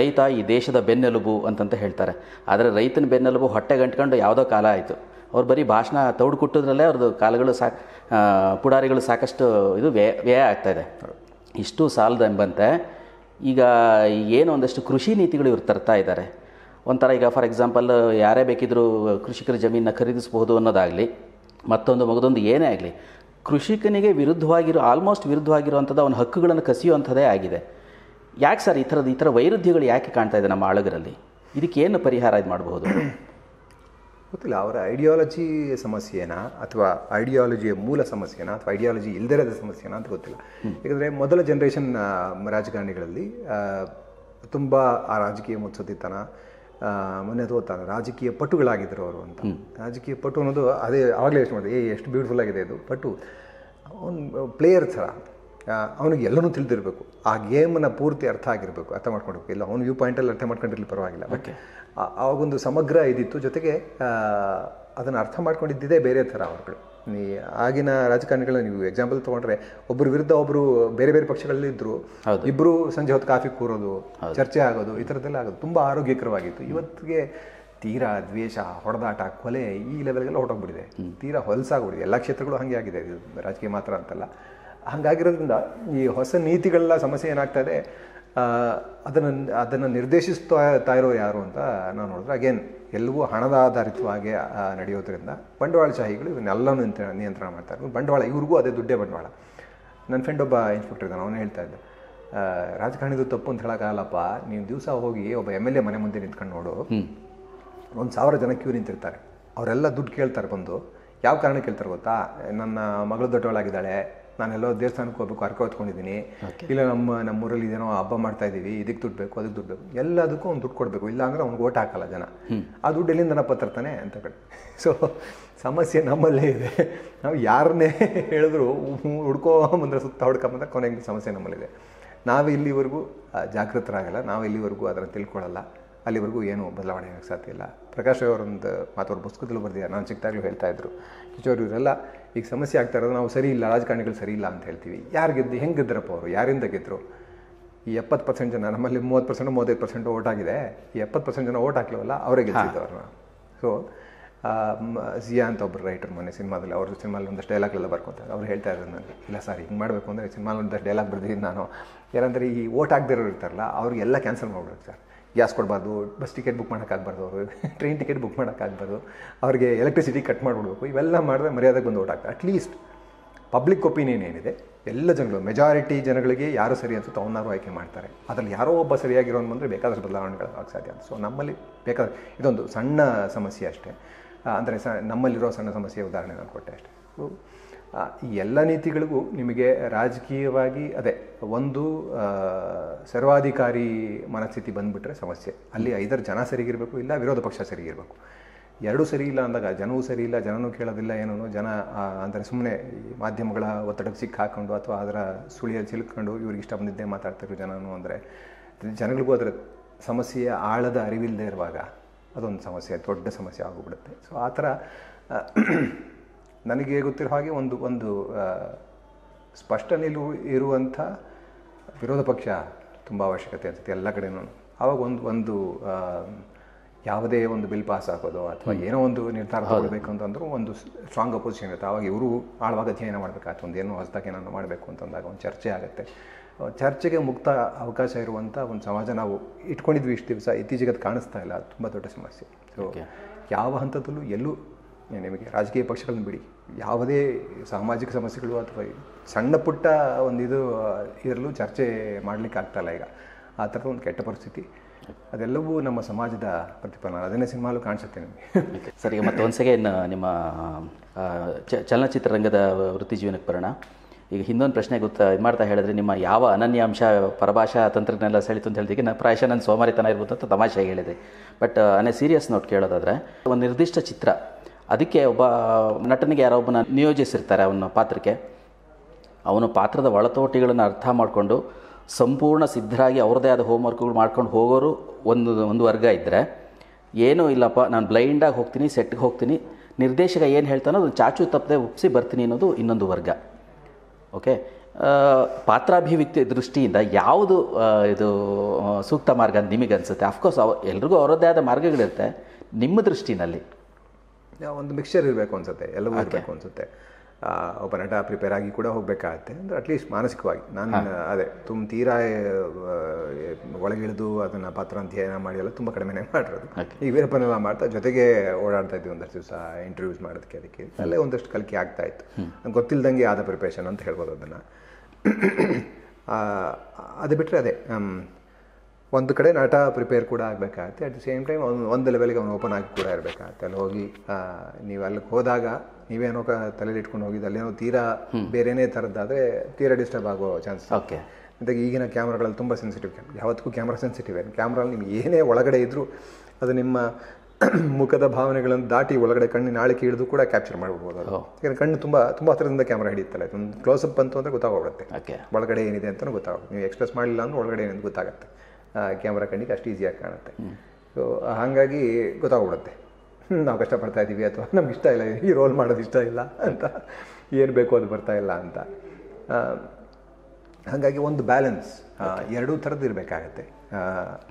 ರೈತ ಈ ದೇಶದ ಬೆನ್ನೆಲುಬು ಅಂತಂತ ಹೇಳ್ತಾರೆ. ಆದರೆ ರೈತನ ಬೆನ್ನೆಲುಬು ಹೊಟ್ಟೆ ಗಂಟ್ಕೊಂಡು ಯಾವುದೋ ಕಾಲ ಆಯಿತು. ಅವ್ರು ಬರೀ ಭಾಷಣ ತೌಡು ಕುಟ್ಟೋದ್ರಲ್ಲೇ ಅವ್ರದ್ದು ಕಾಲಗಳು ಸಾಕು ಪುಡಾರಿಗಳು ಸಾಕಷ್ಟು ಇದು ವ್ಯಯ ವ್ಯಯ ಆಗ್ತಾಯಿದೆ. ಇಷ್ಟು ಸಾಲದ ಎಂಬಂತೆ ಈಗ ಏನು ಒಂದಷ್ಟು ಕೃಷಿ ನೀತಿಗಳು ಇವ್ರು ತರ್ತಾ ಇದ್ದಾರೆ. ಒಂಥರ ಈಗ ಫಾರ್ ಎಕ್ಸಾಂಪಲ್ ಯಾರೇ ಬೇಕಿದ್ರೂ ಕೃಷಿಕರ ಜಮೀನನ್ನ ಖರೀದಿಸಬಹುದು ಅನ್ನೋದಾಗಲಿ ಮತ್ತೊಂದು ಮಗದೊಂದು ಏನೇ ಆಗಲಿ ಕೃಷಿಕನಿಗೆ ವಿರುದ್ಧವಾಗಿರೋ ಆಲ್ಮೋಸ್ಟ್ ವಿರುದ್ಧವಾಗಿರುವಂಥದ್ದು ಅವನ ಹಕ್ಕುಗಳನ್ನು ಕಸಿಯುವಂಥದ್ದೇ ಆಗಿದೆ. ಯಾಕೆ ಸರ್ ಈ ಥರದ ಈ ಥರ ವೈರುಧ್ಯಗಳು ಯಾಕೆ ಕಾಣ್ತಾ ಇದೆ ನಮ್ಮ ಆಳುಗರಲ್ಲಿ? ಇದಕ್ಕೇನು ಪರಿಹಾರ ಇದು ಮಾಡಬಹುದು ಗೊತ್ತಿಲ್ಲ. ಅವರ ಐಡಿಯಾಲಜಿ ಸಮಸ್ಯೆನಾ ಅಥವಾ ಐಡಿಯಾಲಜಿಯ ಮೂಲ ಸಮಸ್ಯೆನಾ ಅಥವಾ ಐಡಿಯಾಲಜಿ ಇಲ್ಲದಿರೋದ ಸಮಸ್ಯೆನಾ ಅಂತ ಗೊತ್ತಿಲ್ಲ. ಯಾಕಂದರೆ ಮೊದಲ ಜನ್ರೇಷನ್ ರಾಜಕಾರಣಿಗಳಲ್ಲಿ ತುಂಬ ಆ ರಾಜಕೀಯ ಮುತ್ಸದಿತನ ಮೊನ್ನೆ ತೋತಾನೆ ರಾಜಕೀಯ ಪಟುಗಳಾಗಿದ್ದರು ಅವರು ಅಂತ. ರಾಜಕೀಯ ಪಟು ಅನ್ನೋದು ಅದೇ ಆವಾಗಲೇ ಯೋಚನೆ ಮಾಡಿದೆ, ಏ ಎಷ್ಟು ಬ್ಯೂಟಿಫುಲ್ ಆಗಿದೆ ಇದು ಪಟು. ಅವನು ಪ್ಲೇಯರ್ ಥರ ಅವನಿಗೆ ಎಲ್ಲನೂ ತಿಳಿದಿರಬೇಕು, ಆ ಗೇಮನ್ನು ಪೂರ್ತಿ ಅರ್ಥ ಆಗಿರಬೇಕು, ಅರ್ಥ ಮಾಡ್ಕೊಳ್ಬೇಕು. ಇಲ್ಲ ಅವ್ನು ವ್ಯೂ ಪಾಯಿಂಟಲ್ಲಿ ಅರ್ಥ ಮಾಡ್ಕೊಂಡಿರಲಿ ಪರವಾಗಿಲ್ಲ, ಬಟ್ ಆವಾಗೊಂದು ಸಮಗ್ರ ಇದಿತ್ತು. ಜೊತೆಗೆ ಅದನ್ನು ಅರ್ಥ ಮಾಡ್ಕೊಂಡಿದ್ದೇ ಬೇರೆ ಥರ ಅವರುಗಳು. ನೀ ಆಗಿನ ರಾಜಕಾರಣಿಗಳನ್ನ ನೀವು ಎಕ್ಸಾಂಪಲ್ ತೊಗೊಂಡ್ರೆ ಒಬ್ಬರು ವಿರುದ್ಧ ಒಬ್ಬರು ಬೇರೆ ಬೇರೆ ಪಕ್ಷಗಳಲ್ಲಿದ್ದರು, ಇಬ್ಬರು ಸಂಜೆ ಹೊತ್ತು ಕಾಫಿ ಕೂರೋದು, ಚರ್ಚೆ ಆಗೋದು, ಈ ಥರದ್ದೆಲ್ಲ ಆಗೋದು ತುಂಬ ಆರೋಗ್ಯಕರವಾಗಿತ್ತು. ಇವತ್ತಿಗೆ ತೀರಾ ದ್ವೇಷ, ಹೊಡೆದಾಟ, ಕೊಲೆ ಈ ಲೆವೆಲ್ಗೆಲ್ಲ ಹೊರಟೋಗ್ಬಿಟ್ಟಿದೆ, ತೀರಾ ಹೊಲಸಾಗ್ಬಿಟ್ಟಿದೆ. ಎಲ್ಲ ಕ್ಷೇತ್ರಗಳು ಹಾಗೆ ಆಗಿದೆ, ಇದು ರಾಜಕೀಯ ಮಾತ್ರ ಅಂತಲ್ಲ. ಹಾಗಾಗಿರೋದ್ರಿಂದ ಈ ಹೊಸ ನೀತಿಗಳ ಸಮಸ್ಯೆ ಏನಾಗ್ತದೆ ಅದನ್ನು ಅದನ್ನು ನಿರ್ದೇಶಿಸ್ತಾ ಇರೋ ಯಾರು ಅಂತ ನಾನು ನೋಡಿದ್ರೆ ಅಗೇನ್ ಎಲ್ಲವೂ ಹಣದ ಆಧಾರಿತವಾಗಿ ನಡೆಯೋದ್ರಿಂದ ಬಂಡವಾಳಶಾಹಿಗಳು ಇವನ್ನೆಲ್ಲನೂ ನಿಯಂತ್ರಣ ಮಾಡ್ತಾ ಇರ್ಬೋದು. ಬಂಡವಾಳ ಇವ್ರಿಗೂ ಅದೇ ದುಡ್ಡೇ ಬಂಡವಾಳ. ನನ್ನ ಫ್ರೆಂಡ್ ಒಬ್ಬ ಇನ್ಸ್ಪೆಕ್ಟರ್ ಇದ್ದಾನೆ, ಅವನು ಹೇಳ್ತಾ ಇದ್ದೆ ರಾಜಕಾರಣಿದು ತಪ್ಪು ಅಂತ ಹೇಳೋಕ್ಕಾಗಲ್ಲಪ್ಪ, ನೀವು ದಿವಸ ಹೋಗಿ ಒಬ್ಬ ಎಮ್ ಎಲ್ ಎ ಮನೆ ಮುಂದೆ ನಿಂತ್ಕೊಂಡು ನೋಡು, ಒಂದು ಸಾವಿರ ಜನ ಕ್ಯೂ ನಿಂತಿರ್ತಾರೆ, ಅವರೆಲ್ಲ ದುಡ್ಡು ಕೇಳ್ತಾರೆ ಬಂದು. ಯಾವ ಕಾರಣಕ್ಕೆ ಕೇಳ್ತಾರೆ ಗೊತ್ತಾ? ನನ್ನ ಮಗಳು ದೊಡ್ಡವಳಾಗಿದ್ದಾಳೆ, ನಾನೆಲ್ಲೋ ದೇವಸ್ಥಾನಕ್ಕೆ ಹೋಗ್ಬೇಕು, ಅರ್ಕ ಹೊತ್ಕೊಂಡಿದ್ದೀನಿ, ಇಲ್ಲ ನಮ್ಮ ನಮ್ಮೂರಲ್ಲಿ ಇದೇನೋ ಹಬ್ಬ ಮಾಡ್ತಾ ಇದ್ದೀವಿ, ಇದಕ್ಕೆ ದುಡ್ಡು ಬೇಕು, ಅದಕ್ಕೆ ದುಡ್ಡು ಬೇಕು, ಎಲ್ಲದಕ್ಕೂ ಅವ್ನು ದುಡ್ಡು ಕೊಡಬೇಕು, ಇಲ್ಲಾಂದ್ರೆ ಅವ್ನಿಗೆ ಓಟ್ ಹಾಕಲ್ಲ ಜನ. ಆ ದುಡ್ಡು ಎಲ್ಲಿಂದನಪ್ಪ ತರ್ತಾನೆ ಅಂತ ಕಡೆ. ಸೊ ಸಮಸ್ಯೆ ನಮ್ಮಲ್ಲೇ ಇದೆ. ನಾವು ಯಾರನ್ನೇ ಹೇಳಿದ್ರು ಹುಡ್ಕೊಂಬಂದ್ರೆ ಸುತ್ತ ಹುಡ್ಕೊಂಬಂದ್ರೆ ಕೊನೆಗೆ ಸಮಸ್ಯೆ ನಮ್ಮಲ್ಲಿದೆ. ನಾವು ಇಲ್ಲಿವರೆಗೂ ಜಾಗೃತರಾಗಲ್ಲ, ನಾವು ಇಲ್ಲಿವರೆಗೂ ಅದನ್ನು ತಿಳ್ಕೊಳ್ಳಲ್ಲ, ಅಲ್ಲಿವರೆಗೂ ಏನೂ ಬದಲಾವಣೆ ಆಗೋಕ್ಕೆ ಸಾಧ್ಯ ಇಲ್ಲ. ಪ್ರಕಾಶ್ ಅವರೊಂದು ಮಾತವ್ರು ಪುಸ್ತಕದಲ್ಲಿ ಬರ್ದಿದ್ದಾರೆ, ನಾನು ಚಿಕ್ಕದಾಗಲೂ ಹೇಳ್ತಾ ಇದ್ರು. ಕಿಚೋರು ಇವರೆಲ್ಲ ಈಗ ಸಮಸ್ಯೆ ಆಗ್ತಾ ಇರೋದು ನಾವು ಸರಿ ಇಲ್ಲ, ರಾಜಕಾರಣಿಗಳು ಸರಿ ಇಲ್ಲ ಅಂತ ಹೇಳ್ತೀವಿ. ಯಾರು ಗೆದ್ದು ಹೆಂಗೆ ಗೆದ್ದರಪ್ಪ ಅವರು? ಯಾರಿಂದ ಗೆದ್ದರು? ಈ ಎಪ್ಪತ್ತು ಪರ್ಸೆಂಟ್ ಜನ, ನಮ್ಮಲ್ಲಿ ಮೂವತ್ತು ಪರ್ಸೆಂಟ್ ಮೂವತ್ತೈದು ಪರ್ಸೆಂಟ್ ಓಟ್ ಆಗಿದೆ, ಈ ಎಪ್ಪತ್ತು ಪರ್ಸೆಂಟ್ ಜನ ಓಟ್ ಹಾಕ್ಲವಲ್ಲ ಅವರೇ ಗೆದ್ದಿದ್ದು ಅವ್ರನ್ನ. ಸೊ ಜಿಯಾ ಅಂತ ಒಬ್ಬರು ರೈಟರ್ ಮೊನ್ನೆ ಸಿನಿಮಾದಲ್ಲಿ, ಅವರು ಸಿನಿಮಾದಲ್ಲಿ ಒಂದಷ್ಟು ಡೈಲಾಗ್ಲೆಲ್ಲ ಬರ್ಕೊತಾರೆ, ಅವ್ರು ಹೇಳ್ತಾ ಇರೋದು ನನಗೆ, ಇಲ್ಲ ಸರ್ ಹಿಂಗೆ ಮಾಡಬೇಕು ಅಂದರೆ ಸಿನಿಮಾದಲ್ಲಿ ಒಂದಷ್ಟು ಡೈಲಾಗ್ ಬರ್ದಿದ್ದೀನಿ ನಾನು. ಏನಂದರೆ ಈ ಓಟ್ ಹಾಕ್ದಿರೋರು ಇರ್ತಾರಲ್ಲ ಅವ್ರಿಗೆಲ್ಲ ಕ್ಯಾನ್ಸಲ್ ಮಾಡ್ಬಿಡೋದು ಸರ್, ಗ್ಯಾಸ್ ಕೊಡಬಾರ್ದು, ಬಸ್ ಟಿಕೆಟ್ ಬುಕ್ ಮಾಡೋಕ್ಕಾಗಬಾರ್ದು, ಅವರು ಟ್ರೈನ್ ಟಿಕೆಟ್ ಬುಕ್ ಮಾಡೋಕ್ಕಾಗಬಾರ್ದು, ಅವರಿಗೆ ಎಲೆಕ್ಟ್ರಿಸಿಟಿ ಕಟ್ ಮಾಡಿಬಿಡ್ಬೇಕು. ಇವೆಲ್ಲ ಮಾಡಿದ್ರೆ ಮರ್ಯಾದೆಗೆ ಬಂದು ಓಟ್ ಹಾಕ್ತಾರೆ. ಅಟ್ಲೀಸ್ಟ್ ಪಬ್ಲಿಕ್ ಒಪಿನಿಯನ್ ಏನಿದೆ ಎಲ್ಲ ಜನಗಳು ಮೆಜಾರಿಟಿ ಜನಗಳಿಗೆ ಯಾರು ಸರಿ ಅನ್ಸುತ್ತೋ ಅವನಾರು ಆಯ್ಕೆ ಮಾಡ್ತಾರೆ. ಅದರಲ್ಲಿ ಯಾರೋ ಒಬ್ಬ ಸರಿಯಾಗಿರೋನು ಬಂದರೆ ಬೇಕಾದಷ್ಟು ಬದಲಾವಣೆಗಳಾಗಕ್ಕೆ ಸಾಧ್ಯ ಅಂತ. ಸೊ ನಮ್ಮಲ್ಲಿ ಬೇಕಾದ್ರೆ ಇದೊಂದು ಸಣ್ಣ ಸಮಸ್ಯೆ ಅಷ್ಟೇ, ಅಂದರೆ ಸ ನಮ್ಮಲ್ಲಿರೋ ಸಣ್ಣ ಸಮಸ್ಯೆ ಉದಾಹರಣೆ ನಾನು ಕೊಟ್ಟೆ ಅಷ್ಟೇ. ಸೊ ಈ ಎಲ್ಲ ನೀತಿಗಳಿಗೂ ನಿಮಗೆ ರಾಜಕೀಯವಾಗಿ ಅದೇ ಒಂದು ಸರ್ವಾಧಿಕಾರಿ ಮನಸ್ಥಿತಿ ಬಂದುಬಿಟ್ರೆ ಸಮಸ್ಯೆ. ಅಲ್ಲಿ ಐದರ ಜನ ಸರಿಗಿರಬೇಕು, ಇಲ್ಲ ವಿರೋಧ ಪಕ್ಷ ಸರಿಗಿರಬೇಕು. ಎರಡೂ ಸರಿ ಇಲ್ಲ ಅಂದಾಗ ಜನವೂ ಸರಿ ಇಲ್ಲ, ಜನನೂ ಕೇಳೋದಿಲ್ಲ, ಏನೂ ಜನ ಅಂದರೆ ಸುಮ್ಮನೆ ಮಾಧ್ಯಮಗಳ ಒತ್ತಡಕ್ಕೆ ಸಿಕ್ಕಿ ಹಾಕೊಂಡು ಅಥವಾ ಅದರ ಸುಳಿಯಲ್ಲಿ ಸಿಲುಕೊಂಡು ಇವ್ರಿಗಿಷ್ಟ ಬಂದಿದ್ದೇ ಮಾತಾಡ್ತಿರೋ ಜನನು ಅಂದರೆ ಜನಗಳಿಗೂ ಅದರ ಸಮಸ್ಯೆಯ ಆಳದ ಅರಿವಿಲ್ಲದೆ ಇರುವಾಗ ಅದೊಂದು ಸಮಸ್ಯೆ, ದೊಡ್ಡ ಸಮಸ್ಯೆ ಆಗೋಗ್ಬಿಡುತ್ತೆ. ಸೊ ಆ ಥರ ನನಗೆ ಗೊತ್ತಿರೋ ಹಾಗೆ ಒಂದು ಒಂದು ಸ್ಪಷ್ಟ ನಿಲುವು ಇರುವಂಥ ವಿರೋಧ ಪಕ್ಷ ತುಂಬ ಅವಶ್ಯಕತೆ ಅನಿಸುತ್ತೆ ಎಲ್ಲ ಕಡೆನೂ. ಆವಾಗ ಒಂದು ಒಂದು ಯಾವುದೇ ಒಂದು ಬಿಲ್ ಪಾಸ್ ಆಗೋದು ಅಥವಾ ಏನೋ ಒಂದು ನಿರ್ಧಾರ ತಗೊಳ್ಬೇಕು ಅಂತಂದ್ರೂ ಒಂದು ಸ್ಟ್ರಾಂಗ್ ಅಪೋಸಿಷನ್ ಇರುತ್ತೆ. ಆವಾಗ ಇವರು ಆಳವಾಗಿ ಅಧ್ಯಯನ ಮಾಡಬೇಕಾಗ್ತದೆ, ಒಂದು ಏನೋ ಹೊಸದಾಗಿ ಏನೋ ಮಾಡಬೇಕು ಅಂತಂದಾಗ ಒಂದು ಚರ್ಚೆ ಆಗುತ್ತೆ. ಚರ್ಚೆಗೆ ಮುಕ್ತ ಅವಕಾಶ ಇರುವಂಥ ಒಂದು ಸಮಾಜ ನಾವು ಇಟ್ಕೊಂಡಿದ್ವಿ ಇಷ್ಟು ದಿವಸ, ಇತ್ತೀಚೆಗೆ ಅದು ಕಾಣಿಸ್ತಾ ಇಲ್ಲ, ತುಂಬ ದೊಡ್ಡ ಸಮಸ್ಯೆ. ಸೊ ಯಾವ ಹಂತದಲ್ಲೂ ಎಲ್ಲೂ ನಿಮಗೆ ರಾಜಕೀಯ ಪಕ್ಷಗಳನ್ನ ಬಿಡಿ, ಯಾವುದೇ ಸಾಮಾಜಿಕ ಸಮಸ್ಯೆಗಳು ಅಥವಾ ಸಣ್ಣ ಪುಟ್ಟ ಒಂದು ಇದು ಇರಲು ಚರ್ಚೆ ಮಾಡಲಿಕ್ಕೆ ಆಗ್ತಾಯಿಲ್ಲ ಈಗ. ಆ ಥರದ ಒಂದು ಕೆಟ್ಟ ಪರಿಸ್ಥಿತಿ, ಅದೆಲ್ಲವೂ ನಮ್ಮ ಸಮಾಜದ ಪ್ರತಿಫಲನ. ಅದನ್ನೇ ಸಿನಿಮಾಲು ಕಾಣಿಸುತ್ತೆ ನಿಮಗೆ. ಸರಿ, ಮತ್ತೆ ಒಂದ್ಸಗೆ ನಿಮ್ಮ ಚಲನಚಿತ್ರರಂಗದ ವೃತ್ತಿ ಜೀವನಕ್ಕೆ ಬರೋಣ. ಈಗ ಹಿಂದೊಂದು ಪ್ರಶ್ನೆ ಗೊತ್ತಾ ಇದು ಮಾಡ್ತಾ ಹೇಳಿದ್ರೆ, ನಿಮ್ಮ ಯಾವ ಅನನ್ಯಾಂಶ ಪರಭಾಷಾ ತಂತ್ರಜ್ಞಾನ ಸೆಳಿತು ಅಂತ ಹೇಳಿದೀಗ ನಾನು ಪ್ರಾಯಶಃ ನನ್ನ ಸೋಮಾರಿತನ ಇರ್ಬೋದು ಅಂತ ತಮಾಷೆ ಹೇಳಿದೆ. ಬಟ್ ಅನೇ ಸೀರಿಯಸ್ ನೋಟ್ ಕೇಳೋದಾದರೆ, ಒಂದು ನಿರ್ದಿಷ್ಟ ಚಿತ್ರ ಅದಕ್ಕೆ ಒಬ್ಬ ನಟನಿಗೆ ಯಾರೋ ಒಬ್ಬನ ನಿಯೋಜಿಸಿರ್ತಾರೆ ಅವನ ಪಾತ್ರಕ್ಕೆ. ಅವನು ಪಾತ್ರದ ಒಳತೋಟಿಗಳನ್ನು ಅರ್ಥ ಮಾಡಿಕೊಂಡು ಸಂಪೂರ್ಣ ಸಿದ್ಧರಾಗಿ ಅವ್ರದ್ದೇ ಆದ ಹೋಮ್ವರ್ಕ್ಗಳು ಮಾಡ್ಕೊಂಡು ಹೋಗೋರು ಒಂದು ಒಂದು ವರ್ಗ ಇದ್ದರೆ, ಏನೂ ಇಲ್ಲಪ್ಪ ನಾನು ಬ್ಲೈಂಡಾಗಿ ಹೋಗ್ತೀನಿ, ಸೆಟ್ಗೆ ಹೋಗ್ತೀನಿ, ನಿರ್ದೇಶಕ ಏನು ಹೇಳ್ತಾನೋ ಅದು ಚಾಚು ತಪ್ಪದೆ ಒಪ್ಪಿಸಿ ಬರ್ತೀನಿ ಅನ್ನೋದು ಇನ್ನೊಂದು ವರ್ಗ. ಓಕೆ, ಪಾತ್ರಾಭಿವ್ಯಕ್ತಿ ದೃಷ್ಟಿಯಿಂದ ಯಾವುದು ಇದು ಸೂಕ್ತ ಮಾರ್ಗ ಅಂತ ನಿಮಗೆ ಅನ್ಸುತ್ತೆ? ಆಫ್ ಕೋರ್ಸ್ ಎಲ್ಲರಿಗೂ ಅವರದೇ ಆದ ಮಾರ್ಗಗಳಿರುತ್ತೆ, ನಿಮ್ಮ ದೃಷ್ಟಿನಲ್ಲಿ ಒಂದು ಮಿಕ್ಸ್ಚರ್ ಇರಬೇಕು ಅನ್ಸುತ್ತೆ, ಎಲ್ಲವೂ ಇರಬೇಕು ಅನ್ಸುತ್ತೆ. ಒಬ್ಬ ನಟ ಪ್ರಿಪೇರ್ ಆಗಿ ಕೂಡ ಹೋಗಬೇಕಾಗತ್ತೆ, ಅಂದರೆ ಅಟ್ಲೀಸ್ಟ್ ಮಾನಸಿಕವಾಗಿ. ನಾನು ಅದೇ ತುಂಬ ತೀರಾ ಒಳಗಿಳಿದು ಅದನ್ನು ಪಾತ್ರಾಧ್ಯಯನ ಮಾಡಿ ಎಲ್ಲ ತುಂಬ ಕಡಿಮೆನೇ ಮಾಡಿರೋದು. ಈಗ ವೀರಪ್ಪನೆಲ್ಲ ಮಾಡ್ತಾ ಜೊತೆಗೆ ಓಡಾಡ್ತಾ ಇದ್ವಿ ಒಂದಷ್ಟು ದಿವಸ ಇಂಟರ್ವ್ಯೂಸ್ ಮಾಡೋದಕ್ಕೆ, ಅದಕ್ಕೆ ಅಲ್ಲೇ ಒಂದಷ್ಟು ಕಲಿಕೆ ಆಗ್ತಾ ಇತ್ತು. ನಂಗೆ ಗೊತ್ತಿಲ್ಲದಂಗೆ ಆದ ಪ್ರಿಪ್ರೇಷನ್ ಅಂತ ಹೇಳ್ಬೋದು ಅದನ್ನು. ಅದು ಬಿಟ್ಟರೆ ಅದೇ ಒಂದು ಕಡೆ ನಟ ಪ್ರಿಪೇರ್ ಕೂಡ ಆಗಬೇಕಾಗತ್ತೆ, ಅಟ್ ದ ಸೇಮ್ ಟೈಮ್ ಅವ್ನು ಒಂದು ಲೆವೆಲ್ಗೆ ಅವ್ನು ಓಪನ್ ಆಗಿ ಕೂಡ ಇರಬೇಕಾಗತ್ತೆ. ಅಲ್ಲಿ ಹೋಗಿ ನೀವು ಅಲ್ಲಿಗೆ ಹೋದಾಗ ನೀವೇನೋ ತಲೆಯಲ್ಲಿ ಇಟ್ಕೊಂಡು ಹೋಗಿದ್ದು ಅಲ್ಲೇನೋ ತೀರಾ ಬೇರೆನೇ ಥರದ್ದಾದರೆ ತೀರಾ ಡಿಸ್ಟರ್ಬ್ ಆಗೋ ಚಾನ್ಸಸ್. ಓಕೆ, ಅಂತ ಈಗಿನ ಕ್ಯಾಮ್ರಾಗಳಲ್ಲಿ ತುಂಬ ಸೆನ್ಸಿಟಿವ್, ಯಾವತ್ತಿಗೂ ಕ್ಯಾಮ್ರಾ ಸೆನ್ಸಿಟಿವ್ ಏನು, ಕ್ಯಾಮ್ರಲ್ಲಿ ನಿಮ್ಗೆ ಏನೇ ಒಳಗಡೆ ಇದ್ದರೂ ಅದು ನಿಮ್ಮ ಮುಖದ ಭಾವನೆಗಳನ್ನು ದಾಟಿ ಒಳಗಡೆ ಕಣ್ಣಿನ ನಾಳಿಕೆ ಹಿಡಿದು ಕೂಡ ಕ್ಯಾಪ್ಚರ್ ಮಾಡಿಬಿಡ್ಬೋದು. ಅದು ಯಾಕಂದರೆ ಕಣ್ಣು ತುಂಬ ತುಂಬ ಹತ್ತಿರದಿಂದ ಕ್ಯಾಮ್ರಾ ಹಿಡಿಯುತ್ತಲ್ಲ, ಒಂದು ಕ್ಲೋಸಪ್ ಬಂತು ಅಂದರೆ ಗೊತ್ತಾಗೋಗುತ್ತೆ ಒಳಗಡೆ ಏನಿದೆ ಅಂತಲೂ ಗೊತ್ತಾಗುತ್ತೆ. ನೀವು ಎಕ್ಸ್ಪ್ರೆಸ್ ಮಾಡಲಿಲ್ಲ ಅಂದರೆ ಒಳಗಡೆ ಏನಿದೆ ಗೊತ್ತಾಗುತ್ತೆ, ಕ್ಯಾಮ್ರಾ ಕಣ್ಣಿಗೆ ಅಷ್ಟು ಈಸಿಯಾಗಿ ಕಾಣುತ್ತೆ. ಸೊ ಹಾಗಾಗಿ ಗೊತ್ತಾಗ್ಬಿಡುತ್ತೆ ನಾವು ಕಷ್ಟಪಡ್ತಾ ಇದ್ದೀವಿ ಅಥವಾ ನಮ್ಗೆ ಇಷ್ಟ ಇಲ್ಲ ಈ ರೋಲ್ ಮಾಡೋದು ಇಷ್ಟ ಇಲ್ಲ ಅಂತ, ಏನು ಬೇಕು ಅದು ಬರ್ತಾ ಇಲ್ಲ ಅಂತ. ಹಾಗಾಗಿ ಒಂದು ಬ್ಯಾಲೆನ್ಸ್ ಎರಡೂ ಥರದ್ದು ಇರಬೇಕಾಗತ್ತೆ.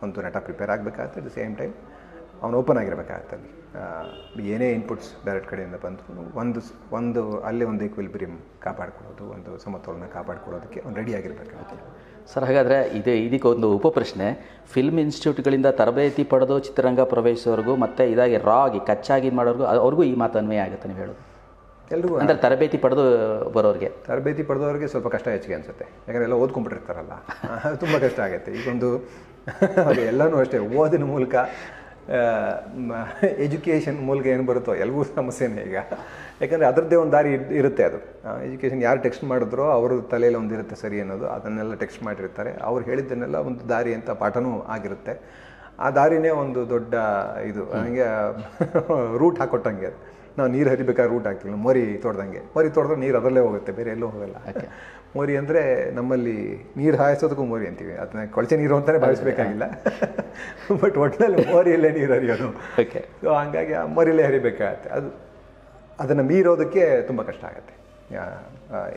ಒಂದು ನಟ ಪ್ರಿಪೇರ್ ಆಗಬೇಕಾಗತ್ತೆ, ಅಟ್ ದ ಸೇಮ್ ಟೈಮ್ ಅವನು ಓಪನ್ ಆಗಿರಬೇಕಾಗತ್ತೆ. ಅಲ್ಲಿ ಏನೇ ಇನ್ಪುಟ್ಸ್ ಡೈರೆಕ್ಟ್ ಕಡೆಯಿಂದ ಬಂದು ಒಂದು ಒಂದು ಅಲ್ಲಿ ಒಂದು ಈಕ್ವಿಲಿಬ್ರಿಯಂ ಕಾಪಾಡ್ಕೊಳ್ಳೋದು, ಒಂದು ಸಮತೋಲನ ಕಾಪಾಡ್ಕೊಳ್ಳೋದಕ್ಕೆ ಅವ್ನು ರೆಡಿಯಾಗಿರಬೇಕಾಗತ್ತೆ. ಸರ್, ಹಾಗಾದರೆ ಇದೇ ಇದಕ್ಕೊಂದು ಉಪಪ್ರಶ್ನೆ, ಫಿಲ್ಮ್ ಇನ್ಸ್ಟಿಟ್ಯೂಟ್ಗಳಿಂದ ತರಬೇತಿ ಪಡೆದು ಚಿತ್ರರಂಗ ಪ್ರವೇಶಿಸೋರ್ಗೂ ಮತ್ತು ಇದಾಗಿ ರಾ ಆಗಿ ಕಚ್ಚಾಗಿ ಮಾಡೋರ್ಗೂ ಅವ್ರಿಗೂ ಈ ಮಾತು ಅನ್ವಯ ಆಗುತ್ತೆ ನೀವು ಹೇಳೋದು? ಎಲ್ರಿಗೂ ಅಂದರೆ ತರಬೇತಿ ಪಡೆದು ಬರೋರಿಗೆ ತರಬೇತಿ ಪಡೆದವ್ರಿಗೆ ಸ್ವಲ್ಪ ಕಷ್ಟ ಹೆಚ್ಚಿಗೆ ಅನಿಸುತ್ತೆ, ಯಾಕಂದರೆ ಎಲ್ಲ ಓದ್ಕೊಂಡ್ಬಿಟ್ಟಿರ್ತಾರಲ್ಲ, ತುಂಬ ಕಷ್ಟ ಆಗುತ್ತೆ. ಈಗೊಂದು ಅದು ಎಲ್ಲನೂ ಅಷ್ಟೇ, ಓದಿನ ಮೂಲಕ ಎಜುಕೇಷನ್ ಮೂಲಕ ಏನು ಬರುತ್ತೋ ಎಲ್ಲವೂ ಸಮಸ್ಯೆನೇ ಈಗ, ಯಾಕಂದರೆ ಅದರದ್ದೇ ಒಂದು ದಾರಿ ಇರುತ್ತೆ. ಅದು ಎಜುಕೇಷನ್ ಯಾರು ಟೆಕ್ಸ್ಟ್ ಮಾಡಿದ್ರೋ ಅವ್ರ ತಲೆಯಲ್ಲಿ ಒಂದಿರುತ್ತೆ ಸರಿ ಅನ್ನೋದು, ಅದನ್ನೆಲ್ಲ ಟೆಕ್ಸ್ಟ್ ಮಾಡಿರ್ತಾರೆ, ಅವ್ರು ಹೇಳಿದ್ದನ್ನೆಲ್ಲ ಒಂದು ದಾರಿ ಅಂತ ಪಾಠನೂ ಆಗಿರುತ್ತೆ. ಆ ದಾರಿನೇ ಒಂದು ದೊಡ್ಡ ಇದು, ನನಗೆ ರೂಟ್ ಹಾಕೊಟ್ಟಂಗೆ ಅದು. ನಾವು ನೀರು ಹರಿಬೇಕಾದ್ರೆ ರೂಟ್ ಹಾಕ್ತಿಲ್ಲ, ಮೋರಿ ತೊಡ್ದಂಗೆ, ಮೋರಿ ತೊಡೆದ್ರೆ ನೀರು ಅದರಲ್ಲೇ ಹೋಗುತ್ತೆ, ಬೇರೆ ಎಲ್ಲೂ ಹೋಗಲ್ಲ. ಮೋರಿ ಅಂದರೆ ನಮ್ಮಲ್ಲಿ ನೀರು ಹಾಯಿಸೋದಕ್ಕೂ ಮೋರಿ ಅಂತೀವಿ, ಅದನ್ನ ಕೊಳಚೆ ನೀರು ಅಂತಲೇ ಭಾವಿಸ್ಬೇಕಾಗಿಲ್ಲ, ಬಟ್ ಒಟ್ಟಿನಲ್ಲಿ ಮೋರಿಯಲ್ಲೇ ನೀರು ಹರಿಯೋದು. ಓಕೆ, ಸೊ ಹಂಗಾಗಿ ಆ ಮೋರಿಯಲ್ಲೇ ಹರಿಬೇಕಾಗತ್ತೆ, ಅದು ಅದನ್ನು ಮೀರೋದಕ್ಕೆ ತುಂಬ ಕಷ್ಟ ಆಗುತ್ತೆ.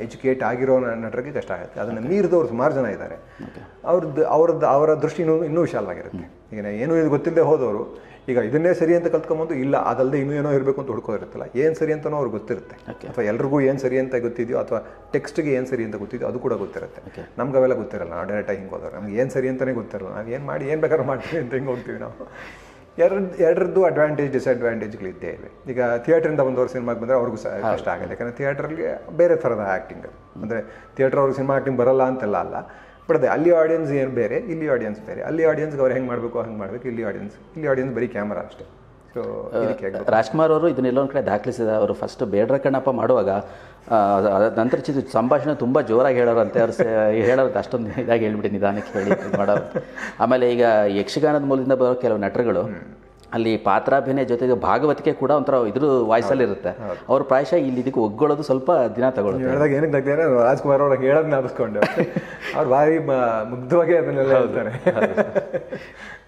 ಎಜುಕೇಟ್ ಆಗಿರೋ ನಟರಿಗೆ ಕಷ್ಟ ಆಗುತ್ತೆ, ಅದನ್ನು ಮೀರಿದವ್ರು ಸುಮಾರು ಜನ ಇದ್ದಾರೆ. ಅವ್ರದ್ದು ಅವ್ರದ್ದು ಅವರ ದೃಷ್ಟಿ ಇನ್ನೂ ಇನ್ನೂ ವಿಶಾಲವಾಗಿರುತ್ತೆ. ಈಗ ಏನೂ ಇದು ಗೊತ್ತಿಲ್ಲದೆ ಹೋದವರು ಈಗ ಇದನ್ನೇ ಸರಿ ಅಂತ ಕಲ್ತ್ಕೊಂಬಂದು ಇಲ್ಲ ಅದಲ್ಲದೆ ಇನ್ನೂ ಏನೋ ಇರಬೇಕು ಅಂತ ಹುಡ್ಕೋದಿರುತ್ತಲ್ಲ, ಏನು ಸರಿ ಅಂತನೋ ಅವ್ರಿಗೆ ಗೊತ್ತಿರುತ್ತೆ, ಅಥವಾ ಎಲ್ರಿಗೂ ಏನು ಸರಿ ಅಂತ ಗೊತ್ತಿದೆಯೋ ಅಥವಾ ಟೆಕ್ಸ್ಟ್ಗೆ ಏನು ಸರಿ ಅಂತ ಗೊತ್ತಿದೆಯೋ ಅದು ಕೂಡ ಗೊತ್ತಿರುತ್ತೆ. ನಮ್ಗೆ ಅವೆಲ್ಲ ಗೊತ್ತಿರಲ್ಲ, ನಾವು ಡೈರೆಕ್ಟಾಗಿ ಹಿಂಗೆ ಹೋದವ್ರು ನಮ್ಗೆ ಏನು ಸರಿ ಅಂತಲೇ ಗೊತ್ತಿರಲ್ಲ, ನಾವು ಏನು ಮಾಡಿ ಏನು ಬೇಕಾದ್ರೂ ಮಾಡ್ತೀವಿ ಅಂತ ಹಿಂಗೆ ಹೋಗ್ತೀವಿ ನಾವು. ಎರಡು ಎರಡರದ್ದು ಅಡ್ವಾಂಟೇಜ್ ಡಿಸ್ಅಡ್ವಾಂಟೇಜ್ಗಳಿದ್ದೇ ಇವೆ. ಈಗ ಥಿಯೇಟ್ರಿಂದ ಒಂದವರು ಸಿನಿಮಾಗೆ ಬಂದರೆ ಅವ್ರಿಗೂ ಸಹ ಕಷ್ಟ ಆಗುತ್ತೆ, ಯಾಕಂದರೆ ಥಿಯೇಟ್ರಲ್ಲಿ ಬೇರೆ ಥರದ ಆ್ಯಕ್ಟಿಂಗ್, ಅಂದರೆ ಥಿಯೇಟ್ರ್ ಅವ್ರಿಗೆ ಸಿನಿಮಾ ಆ್ಯಕ್ಟಿಂಗ್ ಬರಲ್ಲ ಅಂತೆಲ್ಲ ಅಲ್ಲ, ಬಟ್ ಅದೇ ಅಲ್ಲಿ ಆಡಿಯನ್ಸ್ ಏನು ಬೇರೆ, ಇಲ್ಲಿ ಆಡಿಯನ್ಸ್ ಬೇರೆ. ಅಲ್ಲಿ ಆಡಿಯನ್ಸ್ಗೆ ಅವ್ರು ಹೆಂಗೆ ಮಾಡಬೇಕು ಹಂಗೆ ಮಾಡಬೇಕು, ಇಲ್ಲಿ ಆಡಿಯನ್ಸ್ ಇಲ್ಲಿ ಆಡಿಯನ್ಸ್ ಬರೀ ಕ್ಯಾಮರಾ ಅಷ್ಟೇ. ಸೊ ರಾಜ್ಕುಮಾರ್ ಅವರು ಇದನ್ನೆಲ್ಲೊಂದು ಕಡೆ ದಾಖಲಿಸಿದ, ಅವರು ಫಸ್ಟ್ ಬೇಡ್ರ ಕಣ್ಣಪ್ಪ ಮಾಡುವಾಗ ನಂತರ ಚಿತ್ರ ಸಂಭಾಷಣೆ ತುಂಬ ಜೋರಾಗಿ ಹೇಳೋರಂತೆ, ಅವ್ರು ಹೇಳೋದು ಅಷ್ಟೊಂದು ಇದಾಗಿ ಹೇಳ್ಬಿಡಿ ನಿಧಾನಕ್ಕೆ ಹೇಳಿ ಮಾಡೋರು. ಆಮೇಲೆ ಈಗ ಯಕ್ಷಗಾನದ ಮೂಲದಿಂದ ಬರೋ ಕೆಲವು ನಟರುಗಳು ಅಲ್ಲಿ ಪಾತ್ರಾಭಿನಯ ಜೊತೆಗೆ ಭಾಗವತಿಕೆ ಕೂಡ ಒಂಥರ ಇದ್ರ ವಾಯ್ಸಲ್ಲಿ ಇರುತ್ತೆ, ಅವ್ರು ಪ್ರಾಯಶಃ ಇಲ್ಲಿ ಇದಕ್ಕೆ ಒಗ್ಗೊಳ್ಳೋದು ಸ್ವಲ್ಪ ದಿನ ತಗೊಳ್ಳೋದು. ಹೇಳಿದಾಗ ಏನಕ್ಕೆ ನಗ್ತೇನೆ, ರಾಜ್ಕುಮಾರ್ ಅವ್ರಿಗೆ ಹೇಳೋದನ್ನ ಆರಿಸ್ಕೊಂಡು ಅವ್ರು ಭಾರಿ ಮುಗ್ಧವಾಗಿ ಅದನ್ನೆಲ್ಲ ಹೇಳ್ತಾರೆ.